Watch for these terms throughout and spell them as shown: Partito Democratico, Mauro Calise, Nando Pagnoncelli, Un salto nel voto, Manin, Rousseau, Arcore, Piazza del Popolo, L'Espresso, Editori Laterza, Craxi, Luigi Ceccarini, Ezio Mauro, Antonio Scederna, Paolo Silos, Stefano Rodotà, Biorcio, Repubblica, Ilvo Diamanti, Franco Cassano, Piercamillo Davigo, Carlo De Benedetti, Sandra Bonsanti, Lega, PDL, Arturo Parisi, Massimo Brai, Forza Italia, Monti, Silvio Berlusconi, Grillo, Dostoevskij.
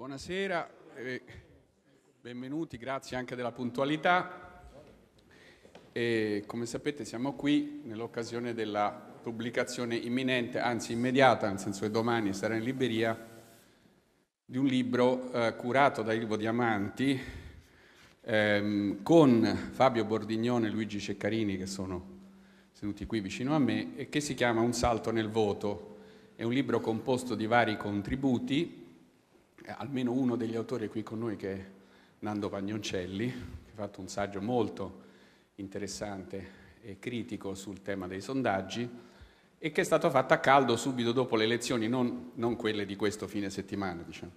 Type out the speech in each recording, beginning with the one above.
Buonasera, benvenuti, grazie anche della puntualità. E, come sapete, siamo qui nell'occasione della pubblicazione imminente, anzi immediata, nel senso che domani sarà in libreria, di un libro curato da Ilvo Diamanti con Fabio Bordignone e Luigi Ceccarini, che sono seduti qui vicino a me, e che si chiama Un salto nel voto. È un libro composto di vari contributi, almeno uno degli autori qui con noi, che è Nando Pagnoncelli, che ha fatto un saggio molto interessante e critico sul tema dei sondaggi, e che è stato fatto a caldo subito dopo le elezioni, non quelle di questo fine settimana, diciamo.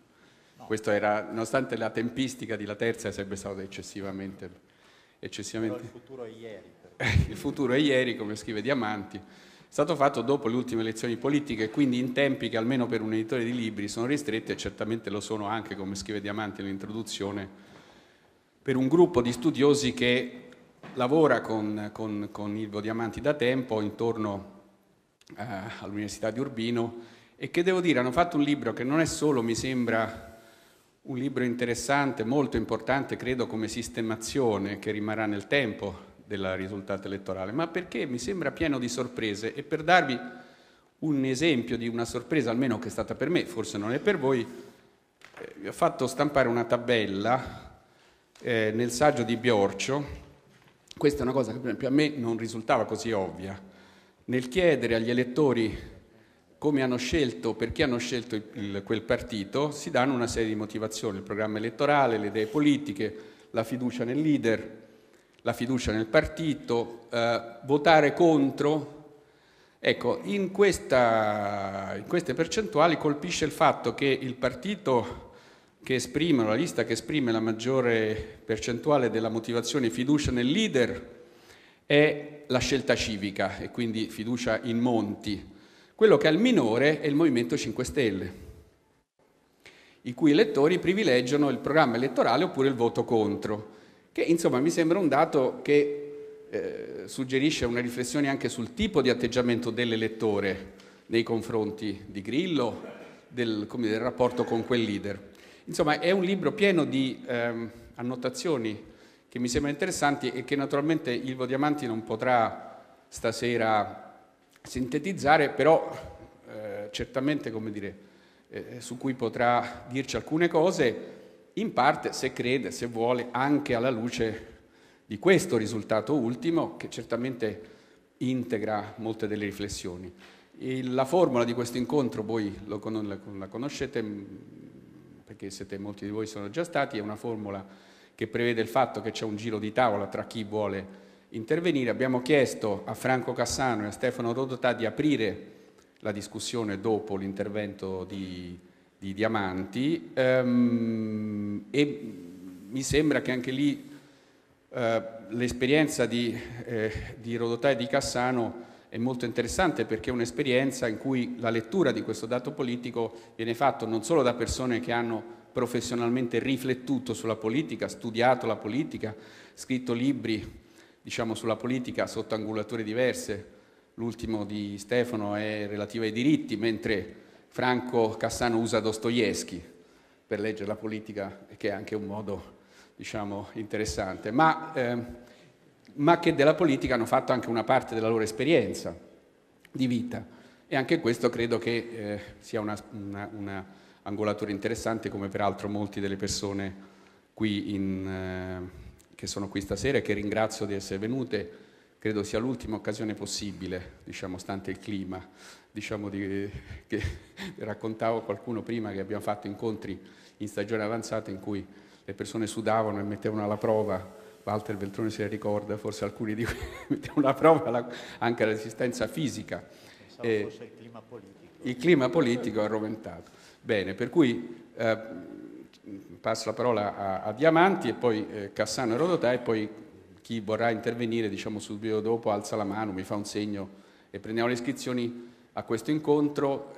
No. Questo era, nonostante la tempistica di Laterza sarebbe stata eccessivamente... Però il futuro è ieri. Il futuro è ieri, come scrive Diamanti. È stato fatto dopo le ultime elezioni politiche, quindi in tempi che almeno per un editore di libri sono ristretti, e certamente lo sono anche, come scrive Diamanti nell'introduzione, per un gruppo di studiosi che lavora con Ilvo Diamanti da tempo intorno all'Università di Urbino, e che, devo dire, hanno fatto un libro che non è solo, mi sembra, un libro interessante, molto importante, credo, come sistemazione che rimarrà nel tempo del risultato elettorale, ma perché mi sembra pieno di sorprese. E per darvi un esempio di una sorpresa, almeno che è stata per me, forse non è per voi, vi ho fatto stampare una tabella nel saggio di Biorcio. Questa è una cosa che, per esempio, a me non risultava così ovvia. Nel chiedere agli elettori come hanno scelto, perché hanno scelto quel partito, si danno una serie di motivazioni: il programma elettorale, le idee politiche, la fiducia nel leader, la fiducia nel partito, votare contro. Ecco, in queste percentuali colpisce il fatto che il partito che esprime, la lista che esprime la maggiore percentuale della motivazione fiducia nel leader, è la Scelta Civica, e quindi fiducia in Monti. Quello che ha il minore è il Movimento 5 Stelle, i cui elettori privilegiano il programma elettorale oppure il voto contro, che, insomma, mi sembra un dato che suggerisce una riflessione anche sul tipo di atteggiamento dell'elettore nei confronti di Grillo, del rapporto con quel leader. Insomma, è un libro pieno di annotazioni che mi sembrano interessanti e che naturalmente Ilvo Diamanti non potrà stasera sintetizzare, però certamente, come dire, su cui potrà dirci alcune cose, in parte, se crede, se vuole, anche alla luce di questo risultato ultimo, che certamente integra molte delle riflessioni. La formula di questo incontro voi la conoscete, perché siete, molti di voi sono già stati. È una formula che prevede il fatto che c'è un giro di tavola tra chi vuole intervenire. Abbiamo chiesto a Franco Cassano e a Stefano Rodotà di aprire la discussione dopo l'intervento di Diamanti, e mi sembra che anche lì l'esperienza di Rodotà e di Cassano è molto interessante, perché è un'esperienza in cui la lettura di questo dato politico viene fatta non solo da persone che hanno professionalmente riflettuto sulla politica, studiato la politica, scritto libri, diciamo, sulla politica sotto angolature diverse. L'ultimo, di Stefano, è relativo ai diritti, mentre Franco Cassano usa Dostoevskij per leggere la politica, che è anche un modo, diciamo, interessante, ma che della politica hanno fatto anche una parte della loro esperienza di vita. E anche questo credo che sia una angolatura interessante, come peraltro molti delle persone qui che sono qui stasera, e che ringrazio di essere venute. Credo sia l'ultima occasione possibile, diciamo, stante il clima, diciamo, che raccontavo a qualcuno prima, che abbiamo fatto incontri in stagione avanzata in cui le persone sudavano e mettevano alla prova, Walter Veltrone se ne ricorda, forse alcuni di voi, mettevano alla prova anche la resistenza fisica. Pensavo fosse il clima politico. Il clima politico è arroventato. Bene, per cui passo la parola a Diamanti, e poi Cassano e Rodotà, e poi chi vorrà intervenire, diciamo, subito dopo alza la mano, mi fa un segno e prendiamo le iscrizioni a questo incontro.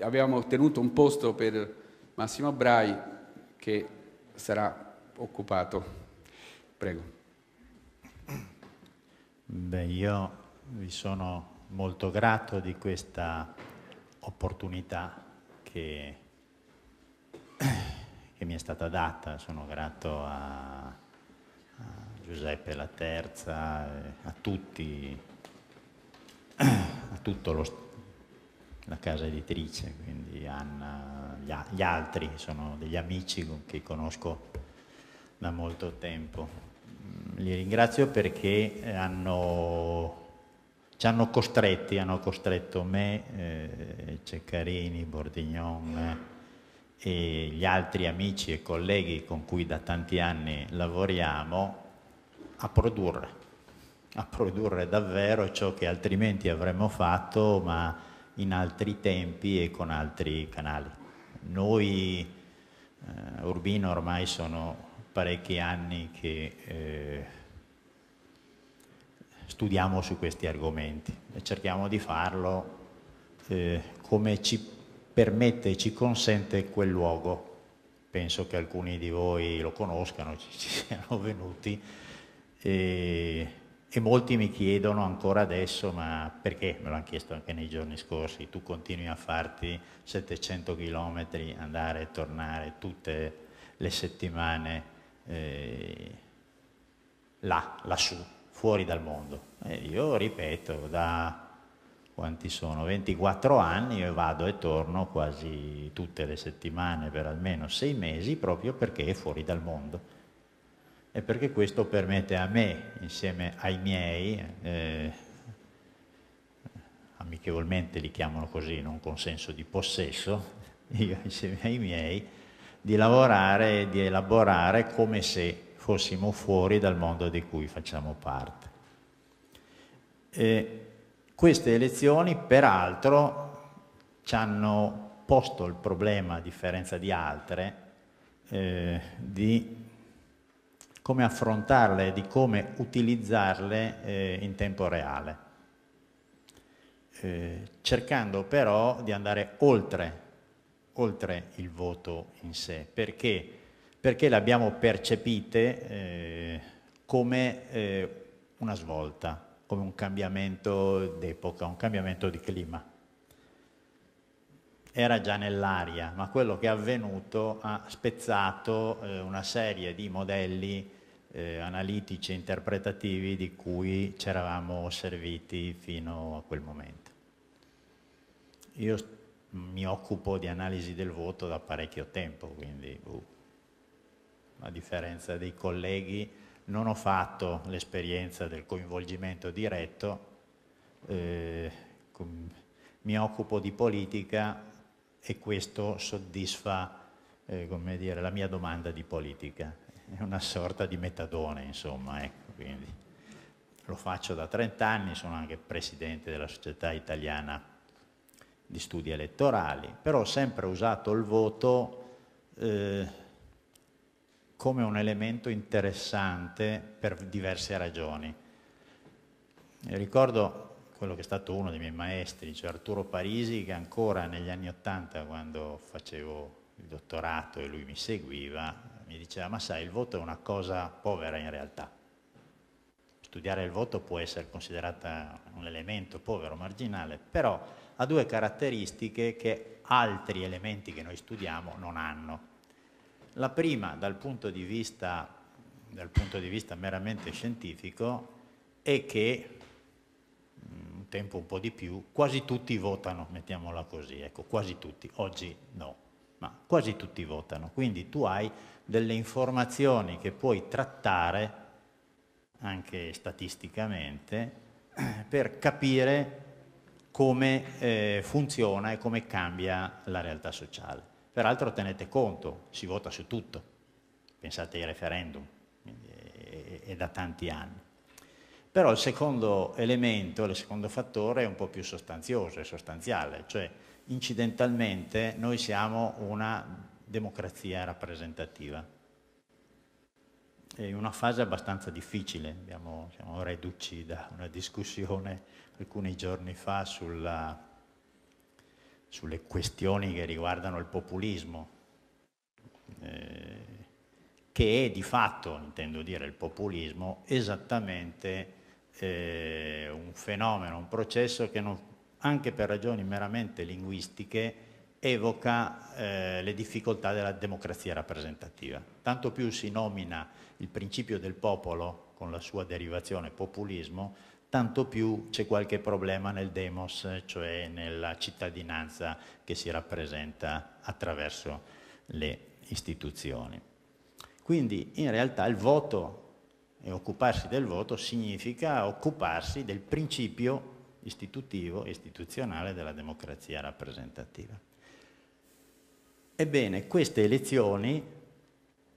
Avevamo ottenuto un posto per Massimo Brai, che sarà occupato. Prego. Beh, io vi sono molto grato di questa opportunità che che mi è stata data. Sono grato a Giuseppe Laterza, a tutti, a tutto la casa editrice, quindi Anna, gli altri sono degli amici che conosco da molto tempo. Li ringrazio perché ci hanno costretto me, Ceccarini, Bordignone e gli altri amici e colleghi con cui da tanti anni lavoriamo a produrre davvero ciò che altrimenti avremmo fatto ma in altri tempi e con altri canali. Noi, Urbino, ormai sono parecchi anni che studiamo su questi argomenti e cerchiamo di farlo come ci permette e ci consente quel luogo. Penso che alcuni di voi lo conoscano, ci siano venuti e molti mi chiedono ancora adesso, ma perché? Me l'hanno chiesto anche nei giorni scorsi: tu continui a farti 700 chilometri, andare e tornare tutte le settimane lassù, fuori dal mondo. E io ripeto, da quanti sono? 24 anni io vado e torno quasi tutte le settimane per almeno 6 mesi, proprio perché è fuori dal mondo e perché questo permette a me, insieme ai miei, amichevolmente li chiamano così, non con senso di possesso, io insieme ai miei, di lavorare e di elaborare come se fossimo fuori dal mondo di cui facciamo parte. E queste elezioni, peraltro, ci hanno posto il problema, a differenza di altre, di come affrontarle, di come utilizzarle in tempo reale, cercando però di andare oltre il voto in sé. Perché le abbiamo percepite come una svolta, come un cambiamento d'epoca, un cambiamento di clima. Era già nell'aria, ma quello che è avvenuto ha spezzato una serie di modelli analitici e interpretativi di cui ci eravamo serviti fino a quel momento. Io mi occupo di analisi del voto da parecchio tempo, quindi a differenza dei colleghi non ho fatto l'esperienza del coinvolgimento diretto. Mi occupo di politica e questo soddisfa come dire, la mia domanda di politica. È una sorta di metadone, insomma, ecco, quindi. Lo faccio da 30 anni, sono anche presidente della Società Italiana di Studi Elettorali, però ho sempre usato il voto come un elemento interessante per diverse ragioni. Ricordo quello che è stato uno dei miei maestri, cioè Arturo Parisi, che ancora negli anni '80, quando facevo il dottorato e lui mi seguiva, mi diceva: ma sai, il voto è una cosa povera in realtà. Studiare il voto può essere considerata un elemento povero, marginale, però ha due caratteristiche che altri elementi che noi studiamo non hanno. La prima, dal punto di vista meramente scientifico, è che un tempo un po' di più, quasi tutti votano, mettiamola così, ecco, quasi tutti, oggi no, ma quasi tutti votano, quindi tu hai delle informazioni che puoi trattare anche statisticamente per capire come funziona e come cambia la realtà sociale. Peraltro tenete conto, si vota su tutto, pensate ai referendum, è da tanti anni. Però il secondo elemento, il secondo fattore è un po' più sostanzioso e sostanziale, cioè incidentalmente noi siamo una democrazia rappresentativa. È una fase abbastanza difficile, siamo reduci da una discussione alcuni giorni fa sulle questioni che riguardano il populismo, che è di fatto, intendo dire, il populismo, esattamente un fenomeno, un processo che non, anche per ragioni meramente linguistiche evoca le difficoltà della democrazia rappresentativa. Tanto più si nomina il principio del popolo con la sua derivazione populismo, tanto più c'è qualche problema nel demos, cioè nella cittadinanza che si rappresenta attraverso le istituzioni. Quindi in realtà il voto e occuparsi del voto significa occuparsi del principio istitutivo e istituzionale della democrazia rappresentativa. Ebbene, queste elezioni,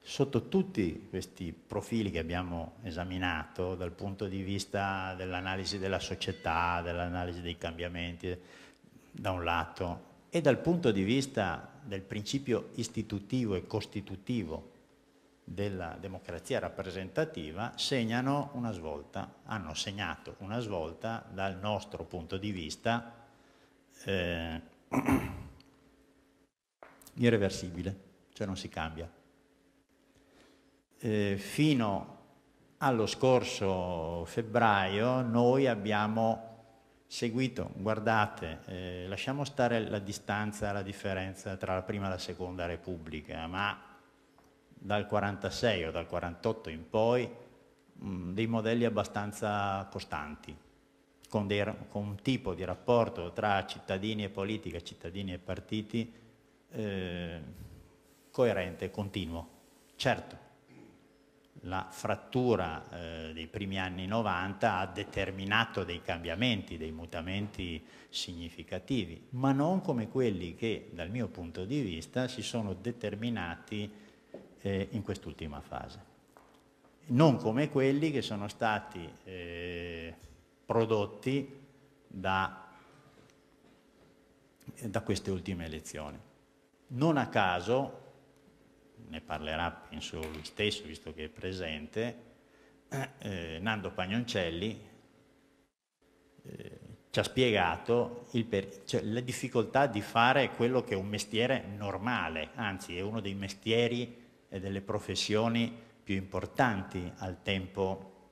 sotto tutti questi profili che abbiamo esaminato, dal punto di vista dell'analisi della società, dell'analisi dei cambiamenti, da un lato, e dal punto di vista del principio istitutivo e costitutivo della democrazia rappresentativa, segnano una svolta, hanno segnato una svolta dal nostro punto di vista irreversibile, cioè non si cambia. Fino allo scorso febbraio noi abbiamo seguito, guardate, lasciamo stare la distanza, la differenza tra la prima e la seconda Repubblica, ma dal 46 o dal 48 in poi dei modelli abbastanza costanti, con un tipo di rapporto tra cittadini e politica, cittadini e partiti coerente, continuo. Certo, la frattura dei primi anni 90 ha determinato dei cambiamenti, dei mutamenti significativi, ma non come quelli che dal mio punto di vista si sono determinati in quest'ultima fase, non come quelli che sono stati prodotti da queste ultime elezioni. Non a caso, ne parlerà penso lui stesso visto che è presente, Nando Pagnoncelli ci ha spiegato cioè, la difficoltà di fare quello che è un mestiere normale, anzi è uno dei mestieri e delle professioni più importanti al tempo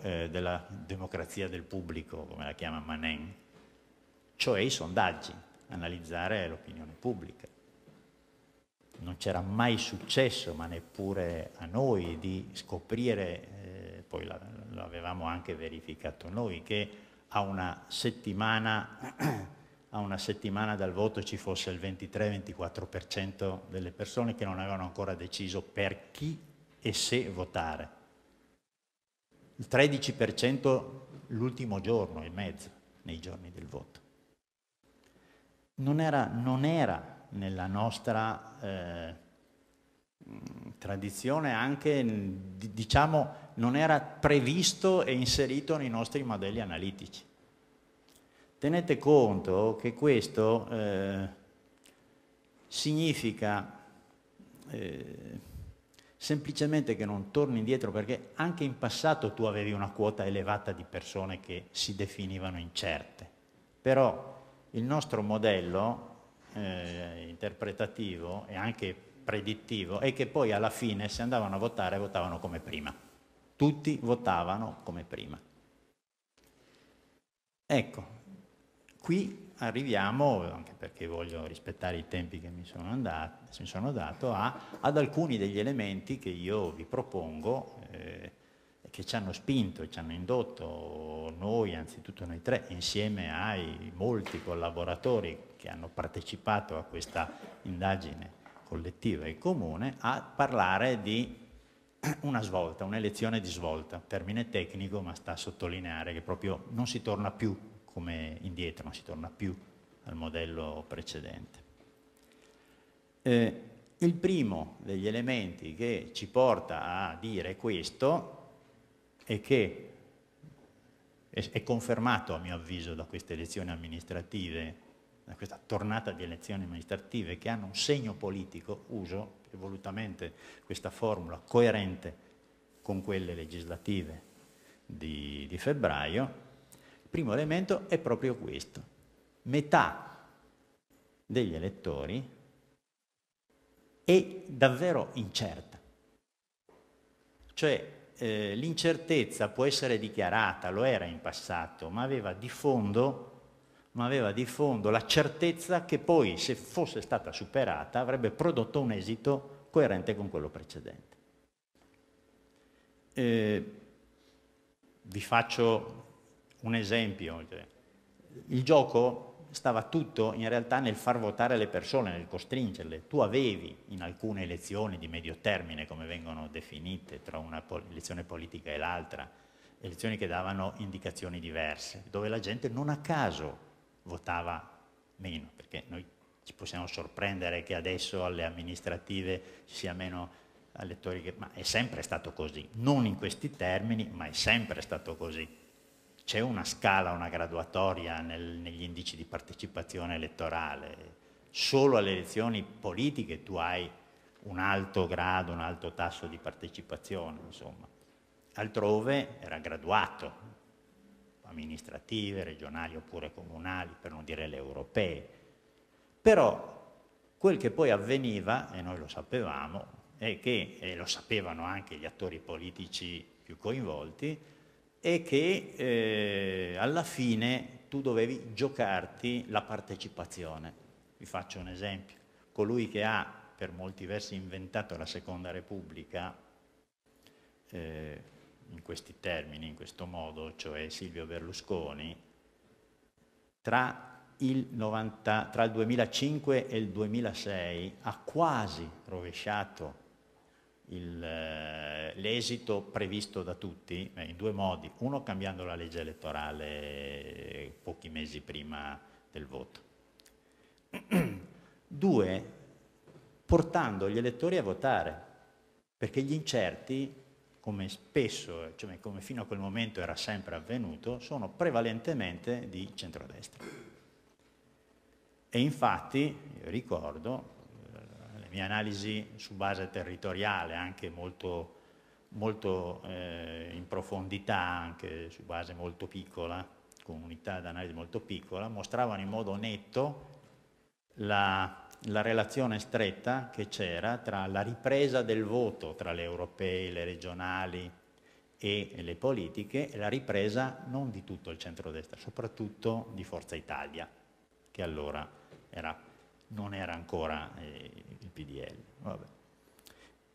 della democrazia del pubblico, come la chiama Manin, cioè i sondaggi, analizzare l'opinione pubblica. Non c'era mai successo, ma neppure a noi, di scoprire, poi l'avevamo anche verificato noi, che a una settimana dal voto ci fosse il 23-24% delle persone che non avevano ancora deciso per chi e se votare. Il 13% l'ultimo giorno e mezzo, nei giorni del voto. Non era nella nostra tradizione, anche diciamo non era previsto e inserito nei nostri modelli analitici. Tenete conto che questo significa semplicemente che non torni indietro, perché anche in passato tu avevi una quota elevata di persone che si definivano incerte, però il nostro modello interpretativo e anche predittivo è che poi alla fine, se andavano a votare, votavano come prima, tutti votavano come prima. Ecco. Qui arriviamo, anche perché voglio rispettare i tempi che mi sono dato, ad alcuni degli elementi che io vi propongo, che ci hanno spinto, ci hanno indotto noi, anzitutto noi tre, insieme ai molti collaboratori che hanno partecipato a questa indagine collettiva e comune, a parlare di una svolta, un'elezione di svolta, termine tecnico, ma sta a sottolineare che proprio non si torna più come indietro, non si torna più al modello precedente. Il primo degli elementi che ci porta a dire questo, e che è confermato a mio avviso da queste elezioni amministrative, da questa tornata di elezioni amministrative che hanno un segno politico, uso volutamente questa formula coerente con quelle legislative di febbraio, il primo elemento è proprio questo: metà degli elettori è davvero incerta, cioè l'incertezza può essere dichiarata, lo era in passato, ma aveva di fondo ma aveva di fondo la certezza che poi, se fosse stata superata, avrebbe prodotto un esito coerente con quello precedente. Vi faccio un esempio. Il gioco stava tutto in realtà nel far votare le persone, nel costringerle. Tu avevi in alcune elezioni di medio termine, come vengono definite, tra una elezione politica e l'altra, elezioni che davano indicazioni diverse, dove la gente non a caso votava meno, perché noi ci possiamo sorprendere che adesso alle amministrative ci sia meno elettori, ma è sempre stato così, non in questi termini, ma è sempre stato così. C'è una scala, una graduatoria negli indici di partecipazione elettorale. Solo alle elezioni politiche tu hai un alto grado, un alto tasso di partecipazione, insomma. Altrove era graduato, amministrative, regionali oppure comunali, per non dire le europee. Però quel che poi avveniva, e noi lo sapevamo, è che, e lo sapevano anche gli attori politici più coinvolti, è che alla fine tu dovevi giocarti la partecipazione. Vi faccio un esempio. Colui che ha per molti versi inventato la Seconda Repubblica, in questi termini, in questo modo, cioè Silvio Berlusconi, tra il 2005 e il 2006 ha quasi rovesciato l'esito previsto da tutti, in due modi: uno, cambiando la legge elettorale pochi mesi prima del voto; due, portando gli elettori a votare, perché gli incerti, come spesso, cioè come fino a quel momento era sempre avvenuto, sono prevalentemente di centrodestra. E infatti, io ricordo le mie analisi su base territoriale, anche molto in profondità, anche su base molto piccola, comunità d'analisi molto piccola, mostravano in modo netto la relazione stretta che c'era tra la ripresa del voto tra le europee, le regionali e le politiche, e la ripresa non di tutto il centrodestra, soprattutto di Forza Italia, che allora non era ancora il PDL. Vabbè.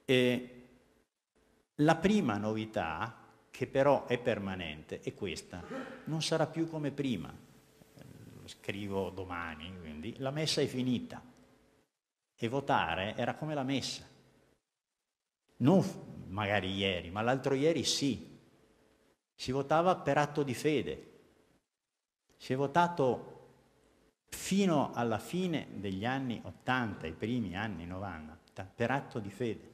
E la prima novità, che però è permanente, è questa: non sarà più come prima. Lo scrivo domani, quindi la messa è finita. E votare era come la messa. Non magari ieri, ma l'altro ieri sì. Si votava per atto di fede. Si è votato fino alla fine degli anni 80, i primi anni 90, per atto di fede,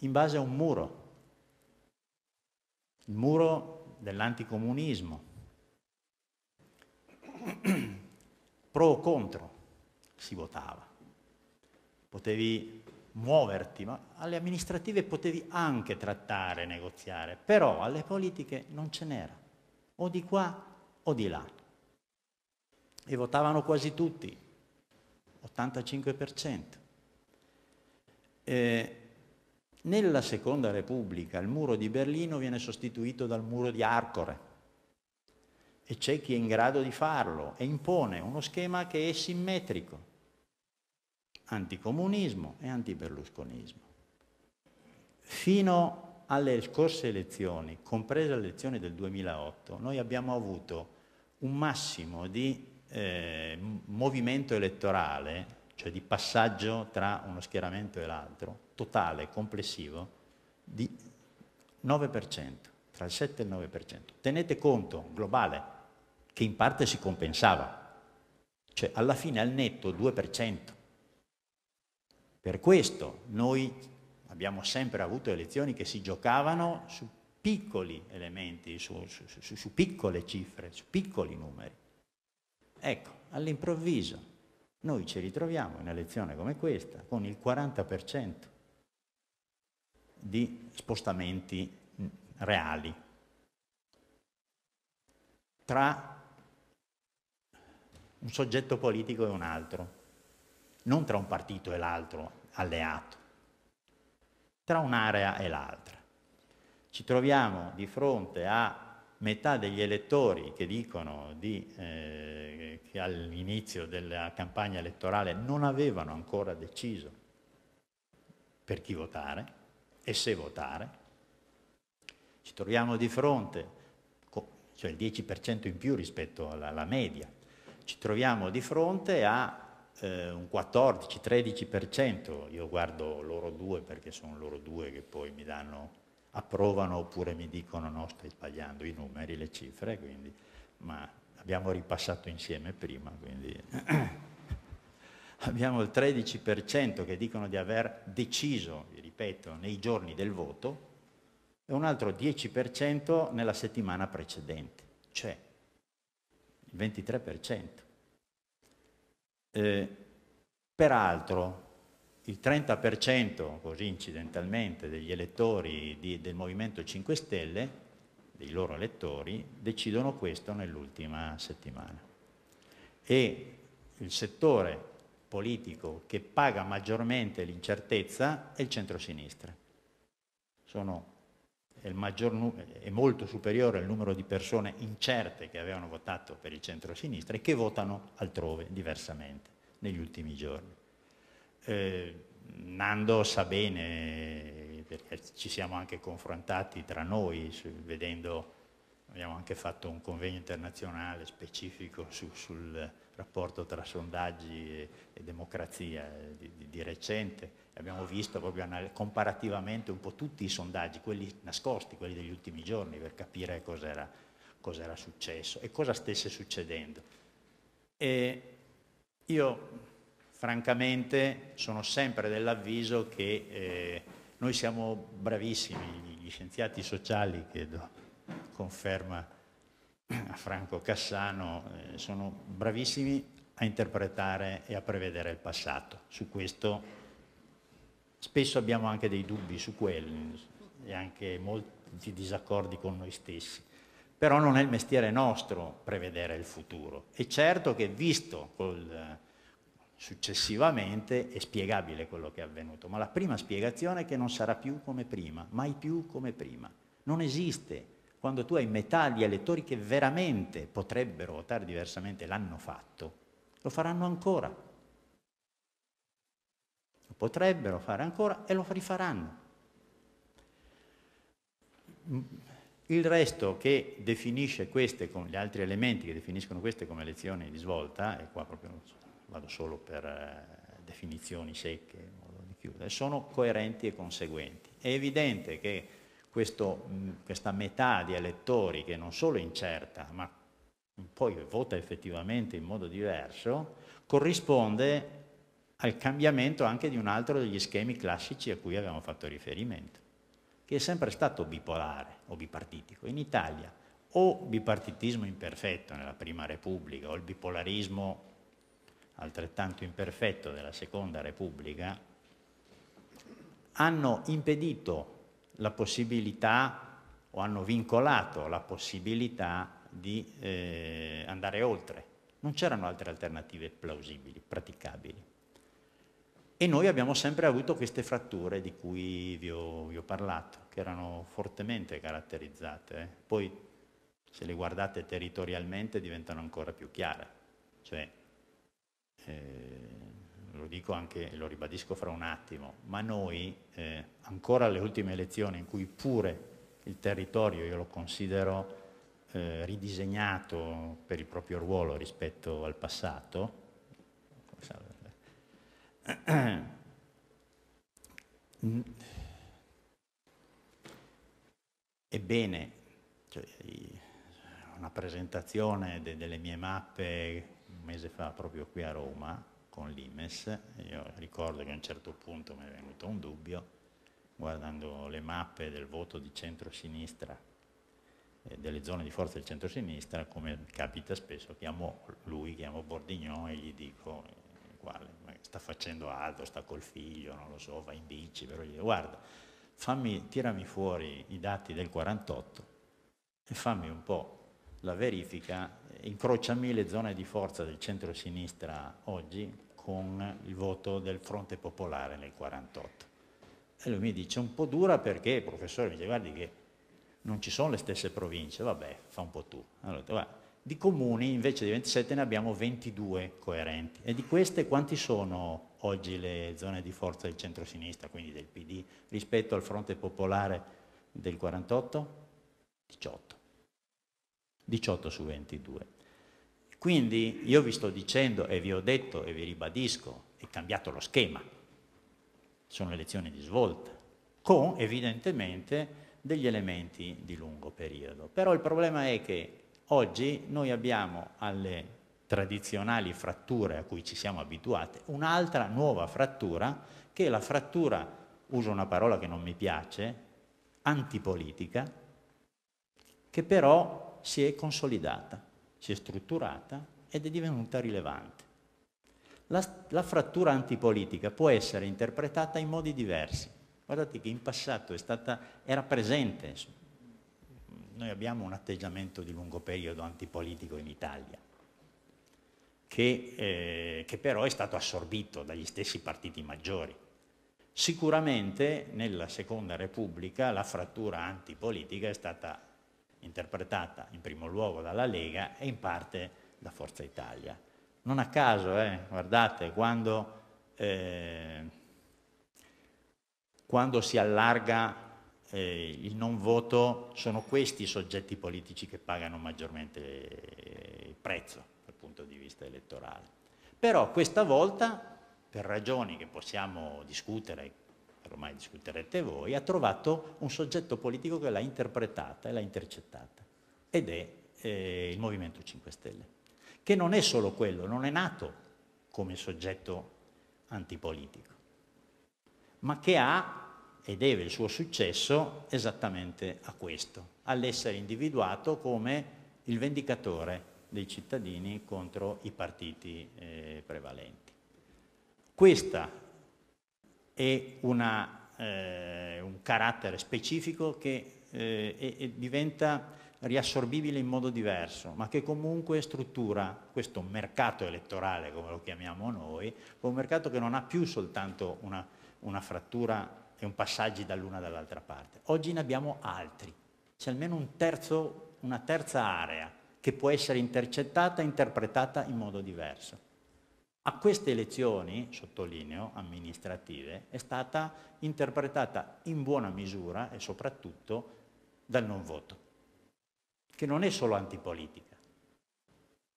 in base a un muro. Il muro dell'anticomunismo. Pro o contro si votava. Potevi muoverti, ma alle amministrative potevi anche trattare, negoziare, però alle politiche non ce n'era, o di qua o di là. E votavano quasi tutti, 85%. Nella Seconda Repubblica il muro di Berlino viene sostituito dal muro di Arcore, e c'è chi è in grado di farlo e impone uno schema che è simmetrico: anticomunismo e antiberlusconismo. Fino alle scorse elezioni, comprese le elezioni del 2008, noi abbiamo avuto un massimo di movimento elettorale, cioè di passaggio tra uno schieramento e l'altro, totale, complessivo, di 9%, tra il 7 e il 9%. Tenete conto, globale, che in parte si compensava, cioè alla fine al netto 2%. Per questo noi abbiamo sempre avuto elezioni che si giocavano su piccoli elementi, su piccole cifre, su piccoli numeri. Ecco, all'improvviso noi ci ritroviamo in un'elezione come questa con il 40% di spostamenti reali tra un soggetto politico e un altro. Non tra un partito e l'altro alleato, tra un'area e l'altra. Ci troviamo di fronte a metà degli elettori che dicono che all'inizio della campagna elettorale non avevano ancora deciso per chi votare e se votare. Ci troviamo di fronte, cioè il 10% in più rispetto alla media, ci troviamo di fronte a un 14-13%, io guardo loro due perché sono loro due che poi mi danno, approvano oppure mi dicono no, stai sbagliando i numeri, le cifre, quindi, ma abbiamo ripassato insieme prima, quindi abbiamo il 13% che dicono di aver deciso, vi ripeto, nei giorni del voto, e un altro 10% nella settimana precedente, cioè il 23%. Peraltro il 30%, così incidentalmente, degli elettori del Movimento 5 Stelle, dei loro elettori, decidono questo nell'ultima settimana. E il settore politico che paga maggiormente l'incertezza è il centrosinistra. È molto superiore il numero di persone incerte che avevano votato per il centrosinistra e che votano altrove, diversamente, negli ultimi giorni. Nando sa bene, perché ci siamo anche confrontati tra noi, abbiamo anche fatto un convegno internazionale specifico sul rapporto tra sondaggi e democrazia di recente, abbiamo visto proprio comparativamente un po' tutti i sondaggi, quelli nascosti, quelli degli ultimi giorni, per capire cos'era successo e cosa stesse succedendo. E io francamente sono sempre dell'avviso che noi siamo bravissimi, gli scienziati sociali, chiedo conferma a Franco Cassano, sono bravissimi a interpretare e a prevedere il passato. Su questo spesso abbiamo anche dei dubbi su quelli e anche molti disaccordi con noi stessi. Però non è il mestiere nostro prevedere il futuro. E certo che visto successivamente è spiegabile quello che è avvenuto, ma la prima spiegazione è che non sarà più come prima, mai più come prima. Non esiste. Quando tu hai metà di elettori che veramente potrebbero votare diversamente, l'hanno fatto, lo faranno ancora. Lo potrebbero fare ancora e lo rifaranno. Il resto che definisce queste, con gli altri elementi che definiscono queste come elezioni di svolta, e qua proprio vado solo per definizioni secche, in modo di chiudere, sono coerenti e conseguenti. È evidente che questa metà di elettori che non solo è incerta, ma poi vota effettivamente in modo diverso, corrisponde al cambiamento anche di un altro degli schemi classici a cui abbiamo fatto riferimento, che è sempre stato bipolare o bipartitico. In Italia o bipartitismo imperfetto nella Prima Repubblica o il bipolarismo altrettanto imperfetto della Seconda Repubblica, hanno impedito la possibilità o hanno vincolato la possibilità di andare oltre. Non c'erano altre alternative plausibili, praticabili. E noi abbiamo sempre avuto queste fratture di cui vi ho parlato, che erano fortemente caratterizzate. Poi, se le guardate territorialmente, diventano ancora più chiare. Cioè, lo dico anche, lo ribadisco fra un attimo, ma noi ancora alle ultime elezioni in cui pure il territorio io lo considero ridisegnato per il proprio ruolo rispetto al passato, ebbene, cioè, una presentazione delle mie mappe un mese fa proprio qui a Roma con l'IMES, io ricordo che a un certo punto mi è venuto un dubbio guardando le mappe del voto di centrosinistra e delle zone di forza del centrosinistra, come capita spesso, chiamo Bordignone e gli dico guarda, sta facendo altro, sta col figlio, non lo so, va in bici, però gli dico guarda, tirami fuori i dati del 48 e fammi un po' la verifica, incrociami le zone di forza del centro-sinistra oggi con il voto del Fronte Popolare nel 48. E lui mi dice, un po' dura perché, professore, mi dice, guardi che non ci sono le stesse province, vabbè, fa un po' tu. Allora, guarda, di comuni invece di 27 ne abbiamo 22 coerenti, e di queste quanti sono oggi le zone di forza del centro-sinistra, quindi del PD, rispetto al fronte popolare del 48? 18. 18 su 22. Quindi io vi sto dicendo e vi ho detto e vi ribadisco, è cambiato lo schema, sono elezioni di svolta, con evidentemente degli elementi di lungo periodo. Però il problema è che oggi noi abbiamo alle tradizionali fratture a cui ci siamo abituate un'altra nuova frattura, che è la frattura, uso una parola che non mi piace, antipolitica, che però si è consolidata, si è strutturata ed è divenuta rilevante. La frattura antipolitica può essere interpretata in modi diversi. Guardate che in passato era presente. Noi abbiamo un atteggiamento di lungo periodo antipolitico in Italia, che però è stato assorbito dagli stessi partiti maggiori. Sicuramente nella Seconda Repubblica la frattura antipolitica è stata interpretata in primo luogo dalla Lega e in parte da Forza Italia. Non a caso, guardate, quando si allarga il non voto, sono questi i soggetti politici che pagano maggiormente il prezzo dal punto di vista elettorale. Però questa volta, per ragioni che possiamo discutere, ormai discuterete voi, ha trovato un soggetto politico che l'ha interpretata e l'ha intercettata, ed è il Movimento 5 Stelle, che non è solo quello, non è nato come soggetto antipolitico, ma che ha e deve il suo successo esattamente a questo, all'essere individuato come il vendicatore dei cittadini contro i partiti prevalenti. Questa è un carattere specifico che diventa riassorbibile in modo diverso, ma che comunque struttura questo mercato elettorale, come lo chiamiamo noi, un mercato che non ha più soltanto una frattura e un passaggio dall'una dall'altra parte. Oggi ne abbiamo altri, c'è almeno una terza area che può essere intercettata e interpretata in modo diverso. A queste elezioni, sottolineo, amministrative, è stata interpretata in buona misura e soprattutto dal non voto, che non è solo antipolitica,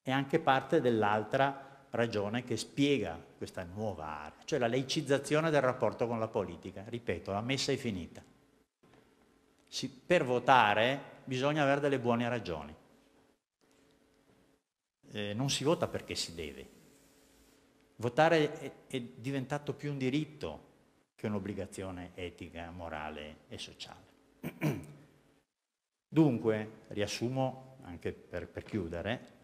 è anche parte dell'altra ragione che spiega questa nuova area, cioè la laicizzazione del rapporto con la politica. Ripeto, la messa è finita. Per votare bisogna avere delle buone ragioni. Non si vota perché si deve. Votare è diventato più un diritto che un'obbligazione etica, morale e sociale. Dunque, riassumo anche per chiudere,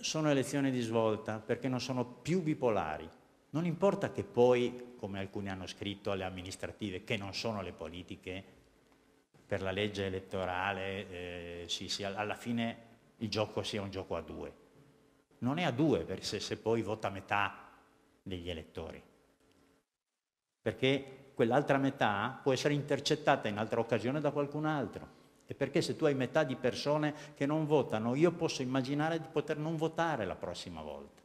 sono elezioni di svolta perché non sono più bipolari. Non importa che poi, come alcuni hanno scritto, alle amministrative, che non sono le politiche, per la legge elettorale alla fine il gioco sia un gioco a due. Non è a due, perché se poi vota metà degli elettori, perché quell'altra metà può essere intercettata in altra occasione da qualcun altro. E perché se tu hai metà di persone che non votano, io posso immaginare di poter non votare la prossima volta.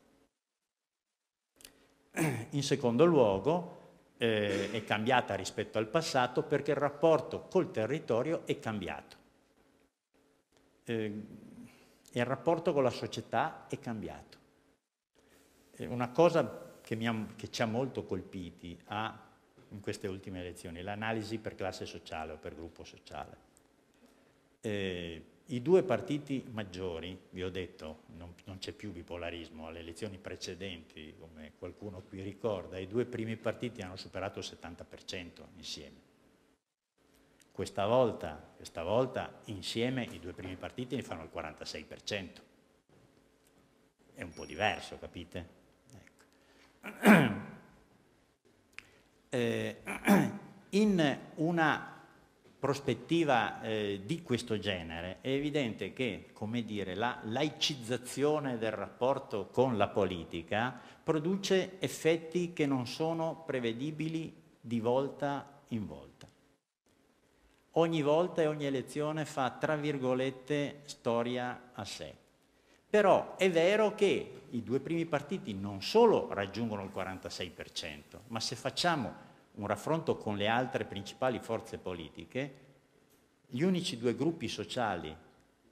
In secondo luogo, è cambiata rispetto al passato perché il rapporto col territorio è cambiato. Il rapporto con la società è cambiato. Una cosa che ci ha molto colpiti in queste ultime elezioni è l'analisi per classe sociale o per gruppo sociale. I due partiti maggiori, vi ho detto, non c'è più bipolarismo. Alle elezioni precedenti, come qualcuno qui ricorda, i due primi partiti hanno superato il 70% insieme. Questa volta insieme i due primi partiti ne fanno il 46%. È un po' diverso, capite? Ecco. In una prospettiva di questo genere è evidente che, come dire, la laicizzazione del rapporto con la politica produce effetti che non sono prevedibili di volta in volta. ogni volta e ogni elezione fa, tra virgolette, storia a sé. Però è vero che i due primi partiti non solo raggiungono il 46%, ma se facciamo un raffronto con le altre principali forze politiche, gli unici due gruppi sociali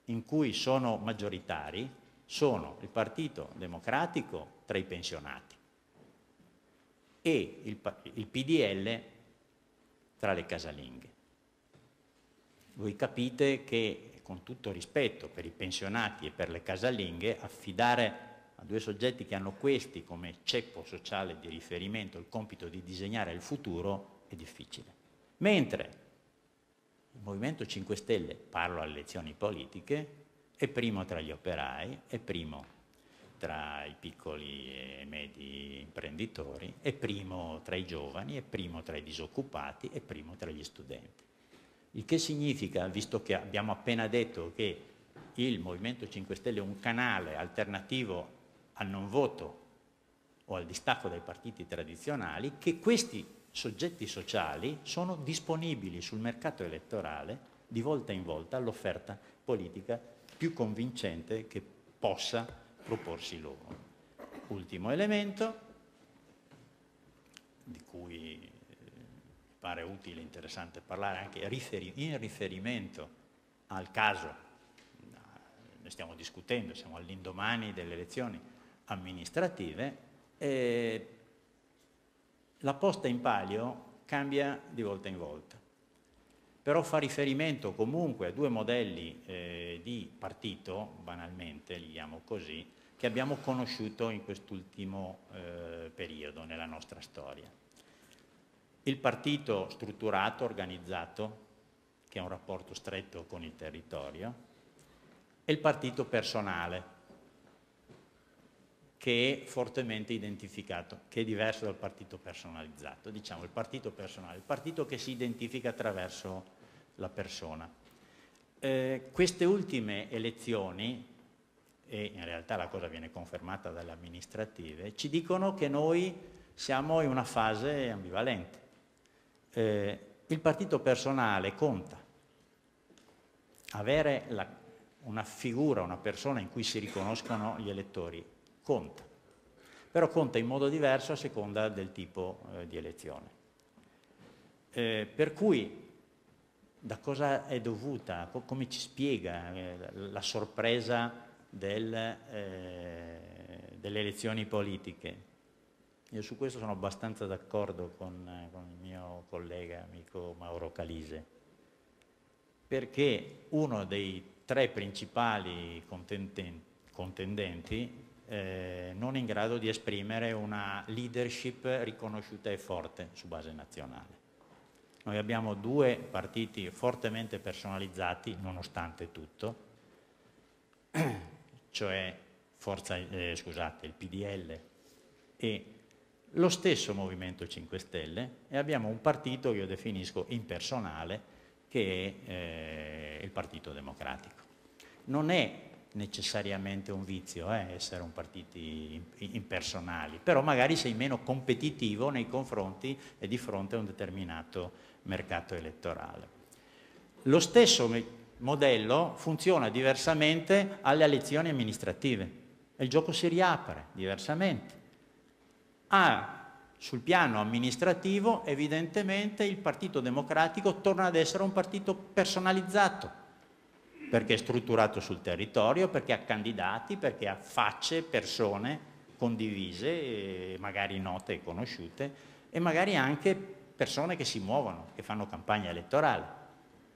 in cui sono maggioritari sono il Partito Democratico tra i pensionati e il PDL tra le casalinghe. Voi capite che, con tutto rispetto per i pensionati e per le casalinghe, affidare a due soggetti che hanno questi come ceppo sociale di riferimento il compito di disegnare il futuro è difficile. Mentre il Movimento 5 Stelle, parlo alle elezioni politiche, è primo tra gli operai, è primo tra i piccoli e medi imprenditori, è primo tra i giovani, è primo tra i disoccupati, è primo tra gli studenti. Il che significa, visto che abbiamo appena detto che il Movimento 5 Stelle è un canale alternativo al non voto o al distacco dai partiti tradizionali, che questi soggetti sociali sono disponibili sul mercato elettorale di volta in volta all'offerta politica più convincente che possa proporsi loro. Ultimo elemento di cui pare utile e interessante parlare anche in riferimento al caso, ne stiamo discutendo, siamo all'indomani delle elezioni amministrative, la posta in palio cambia di volta in volta, però fa riferimento comunque a due modelli di partito, banalmente li chiamo così, che abbiamo conosciuto in quest'ultimo periodo nella nostra storia. Il partito strutturato, organizzato, che ha un rapporto stretto con il territorio, e il partito personale, che è fortemente identificato, che è diverso dal partito personalizzato, diciamo il partito personale, il partito che si identifica attraverso la persona. Queste ultime elezioni, e in realtà la cosa viene confermata dalle amministrative, ci dicono che noi siamo in una fase ambivalente. Il partito personale conta. Avere una figura, una persona in cui si riconoscono gli elettori, conta, però conta in modo diverso a seconda del tipo di elezione. Per cui, da cosa è dovuta, come ci spiega la sorpresa delle elezioni politiche? Io su questo sono abbastanza d'accordo con il mio collega, amico Mauro Calise, perché uno dei tre principali contendenti non in grado di esprimere una leadership riconosciuta e forte su base nazionale. Noi abbiamo due partiti fortemente personalizzati, nonostante tutto, cioè il PDL e lo stesso Movimento 5 Stelle, e abbiamo un partito che io definisco impersonale, che è il Partito Democratico. Non è necessariamente un vizio essere un partito impersonali, però magari sei meno competitivo nei confronti e di fronte a un determinato mercato elettorale. Lo stesso modello funziona diversamente alle elezioni amministrative e il gioco si riapre diversamente. Sul piano amministrativo evidentemente il Partito Democratico torna ad essere un partito personalizzato, perché è strutturato sul territorio, perché ha candidati, perché ha facce, persone condivise, magari note e conosciute, e magari anche persone che si muovono, che fanno campagna elettorale.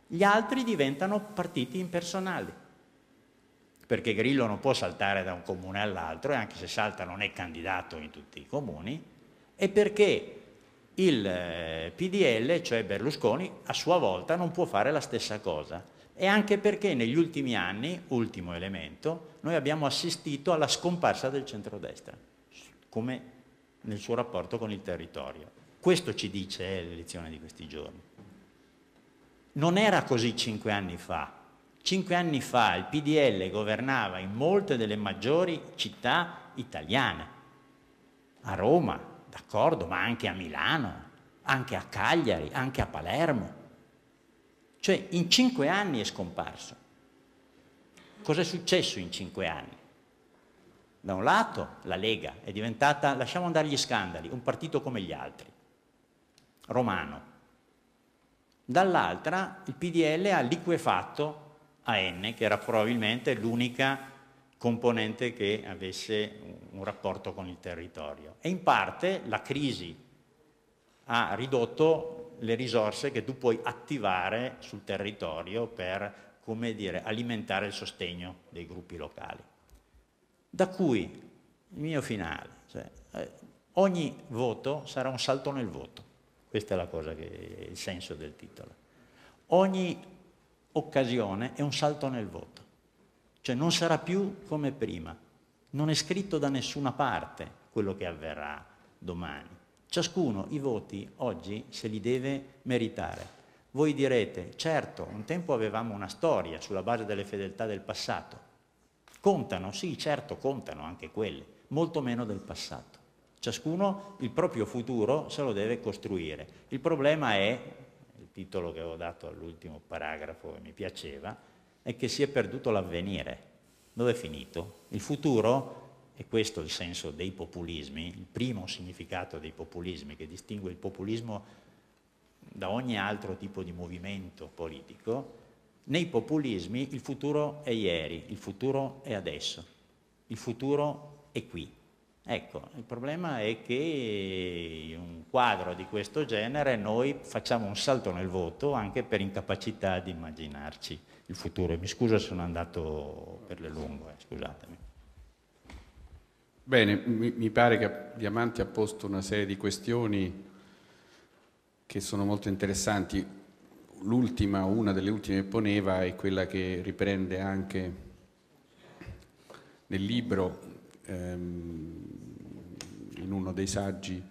Gli altri diventano partiti impersonali, perché Grillo non può saltare da un comune all'altro, e anche se salta non è candidato in tutti i comuni, e perché il PDL, cioè Berlusconi, a sua volta non può fare la stessa cosa. E anche perché negli ultimi anni, ultimo elemento, noi abbiamo assistito alla scomparsa del centrodestra, come nel suo rapporto con il territorio. Questo ci dice l'elezione di questi giorni. Non era così 5 anni fa. 5 anni fa il PDL governava in molte delle maggiori città italiane, a Roma, d'accordo, ma anche a Milano, anche a Cagliari, anche a Palermo. Cioè in 5 anni è scomparso. Cos'è successo in 5 anni? Da un lato la Lega è diventata, lasciamo andare gli scandali, un partito come gli altri, romano. Dall'altra il PDL ha liquefatto AN, che era probabilmente l'unica componente che avesse un rapporto con il territorio. E in parte la crisi ha ridotto le risorse che tu puoi attivare sul territorio per, come dire, alimentare il sostegno dei gruppi locali. Da cui il mio finale, cioè, ogni voto sarà un salto nel voto, questa è la cosa che è il senso del titolo. Ogni occasione è un salto nel voto, cioè non sarà più come prima, non è scritto da nessuna parte quello che avverrà domani. Ciascuno i voti oggi se li deve meritare. Voi direte, certo, un tempo avevamo una storia sulla base delle fedeltà del passato. Contano, sì, certo, contano anche quelle, molto meno del passato. Ciascuno il proprio futuro se lo deve costruire. Il problema è, il titolo che avevo dato all'ultimo paragrafo e mi piaceva, è che si è perduto l'avvenire. Dove è finito? Il futuro, e questo è il senso dei populismi, il primo significato dei populismi che distingue il populismo da ogni altro tipo di movimento politico. Nei populismi il futuro è ieri, il futuro è adesso, il futuro è qui. Ecco, il problema è che in un quadro di questo genere noi facciamo un salto nel voto anche per incapacità di immaginarci il futuro. Mi scuso se sono andato per le lunghe, scusatemi. Bene, mi pare che Diamanti ha posto una serie di questioni che sono molto interessanti. L'ultima, una delle ultime che poneva è quella che riprende anche nel libro, in uno dei saggi,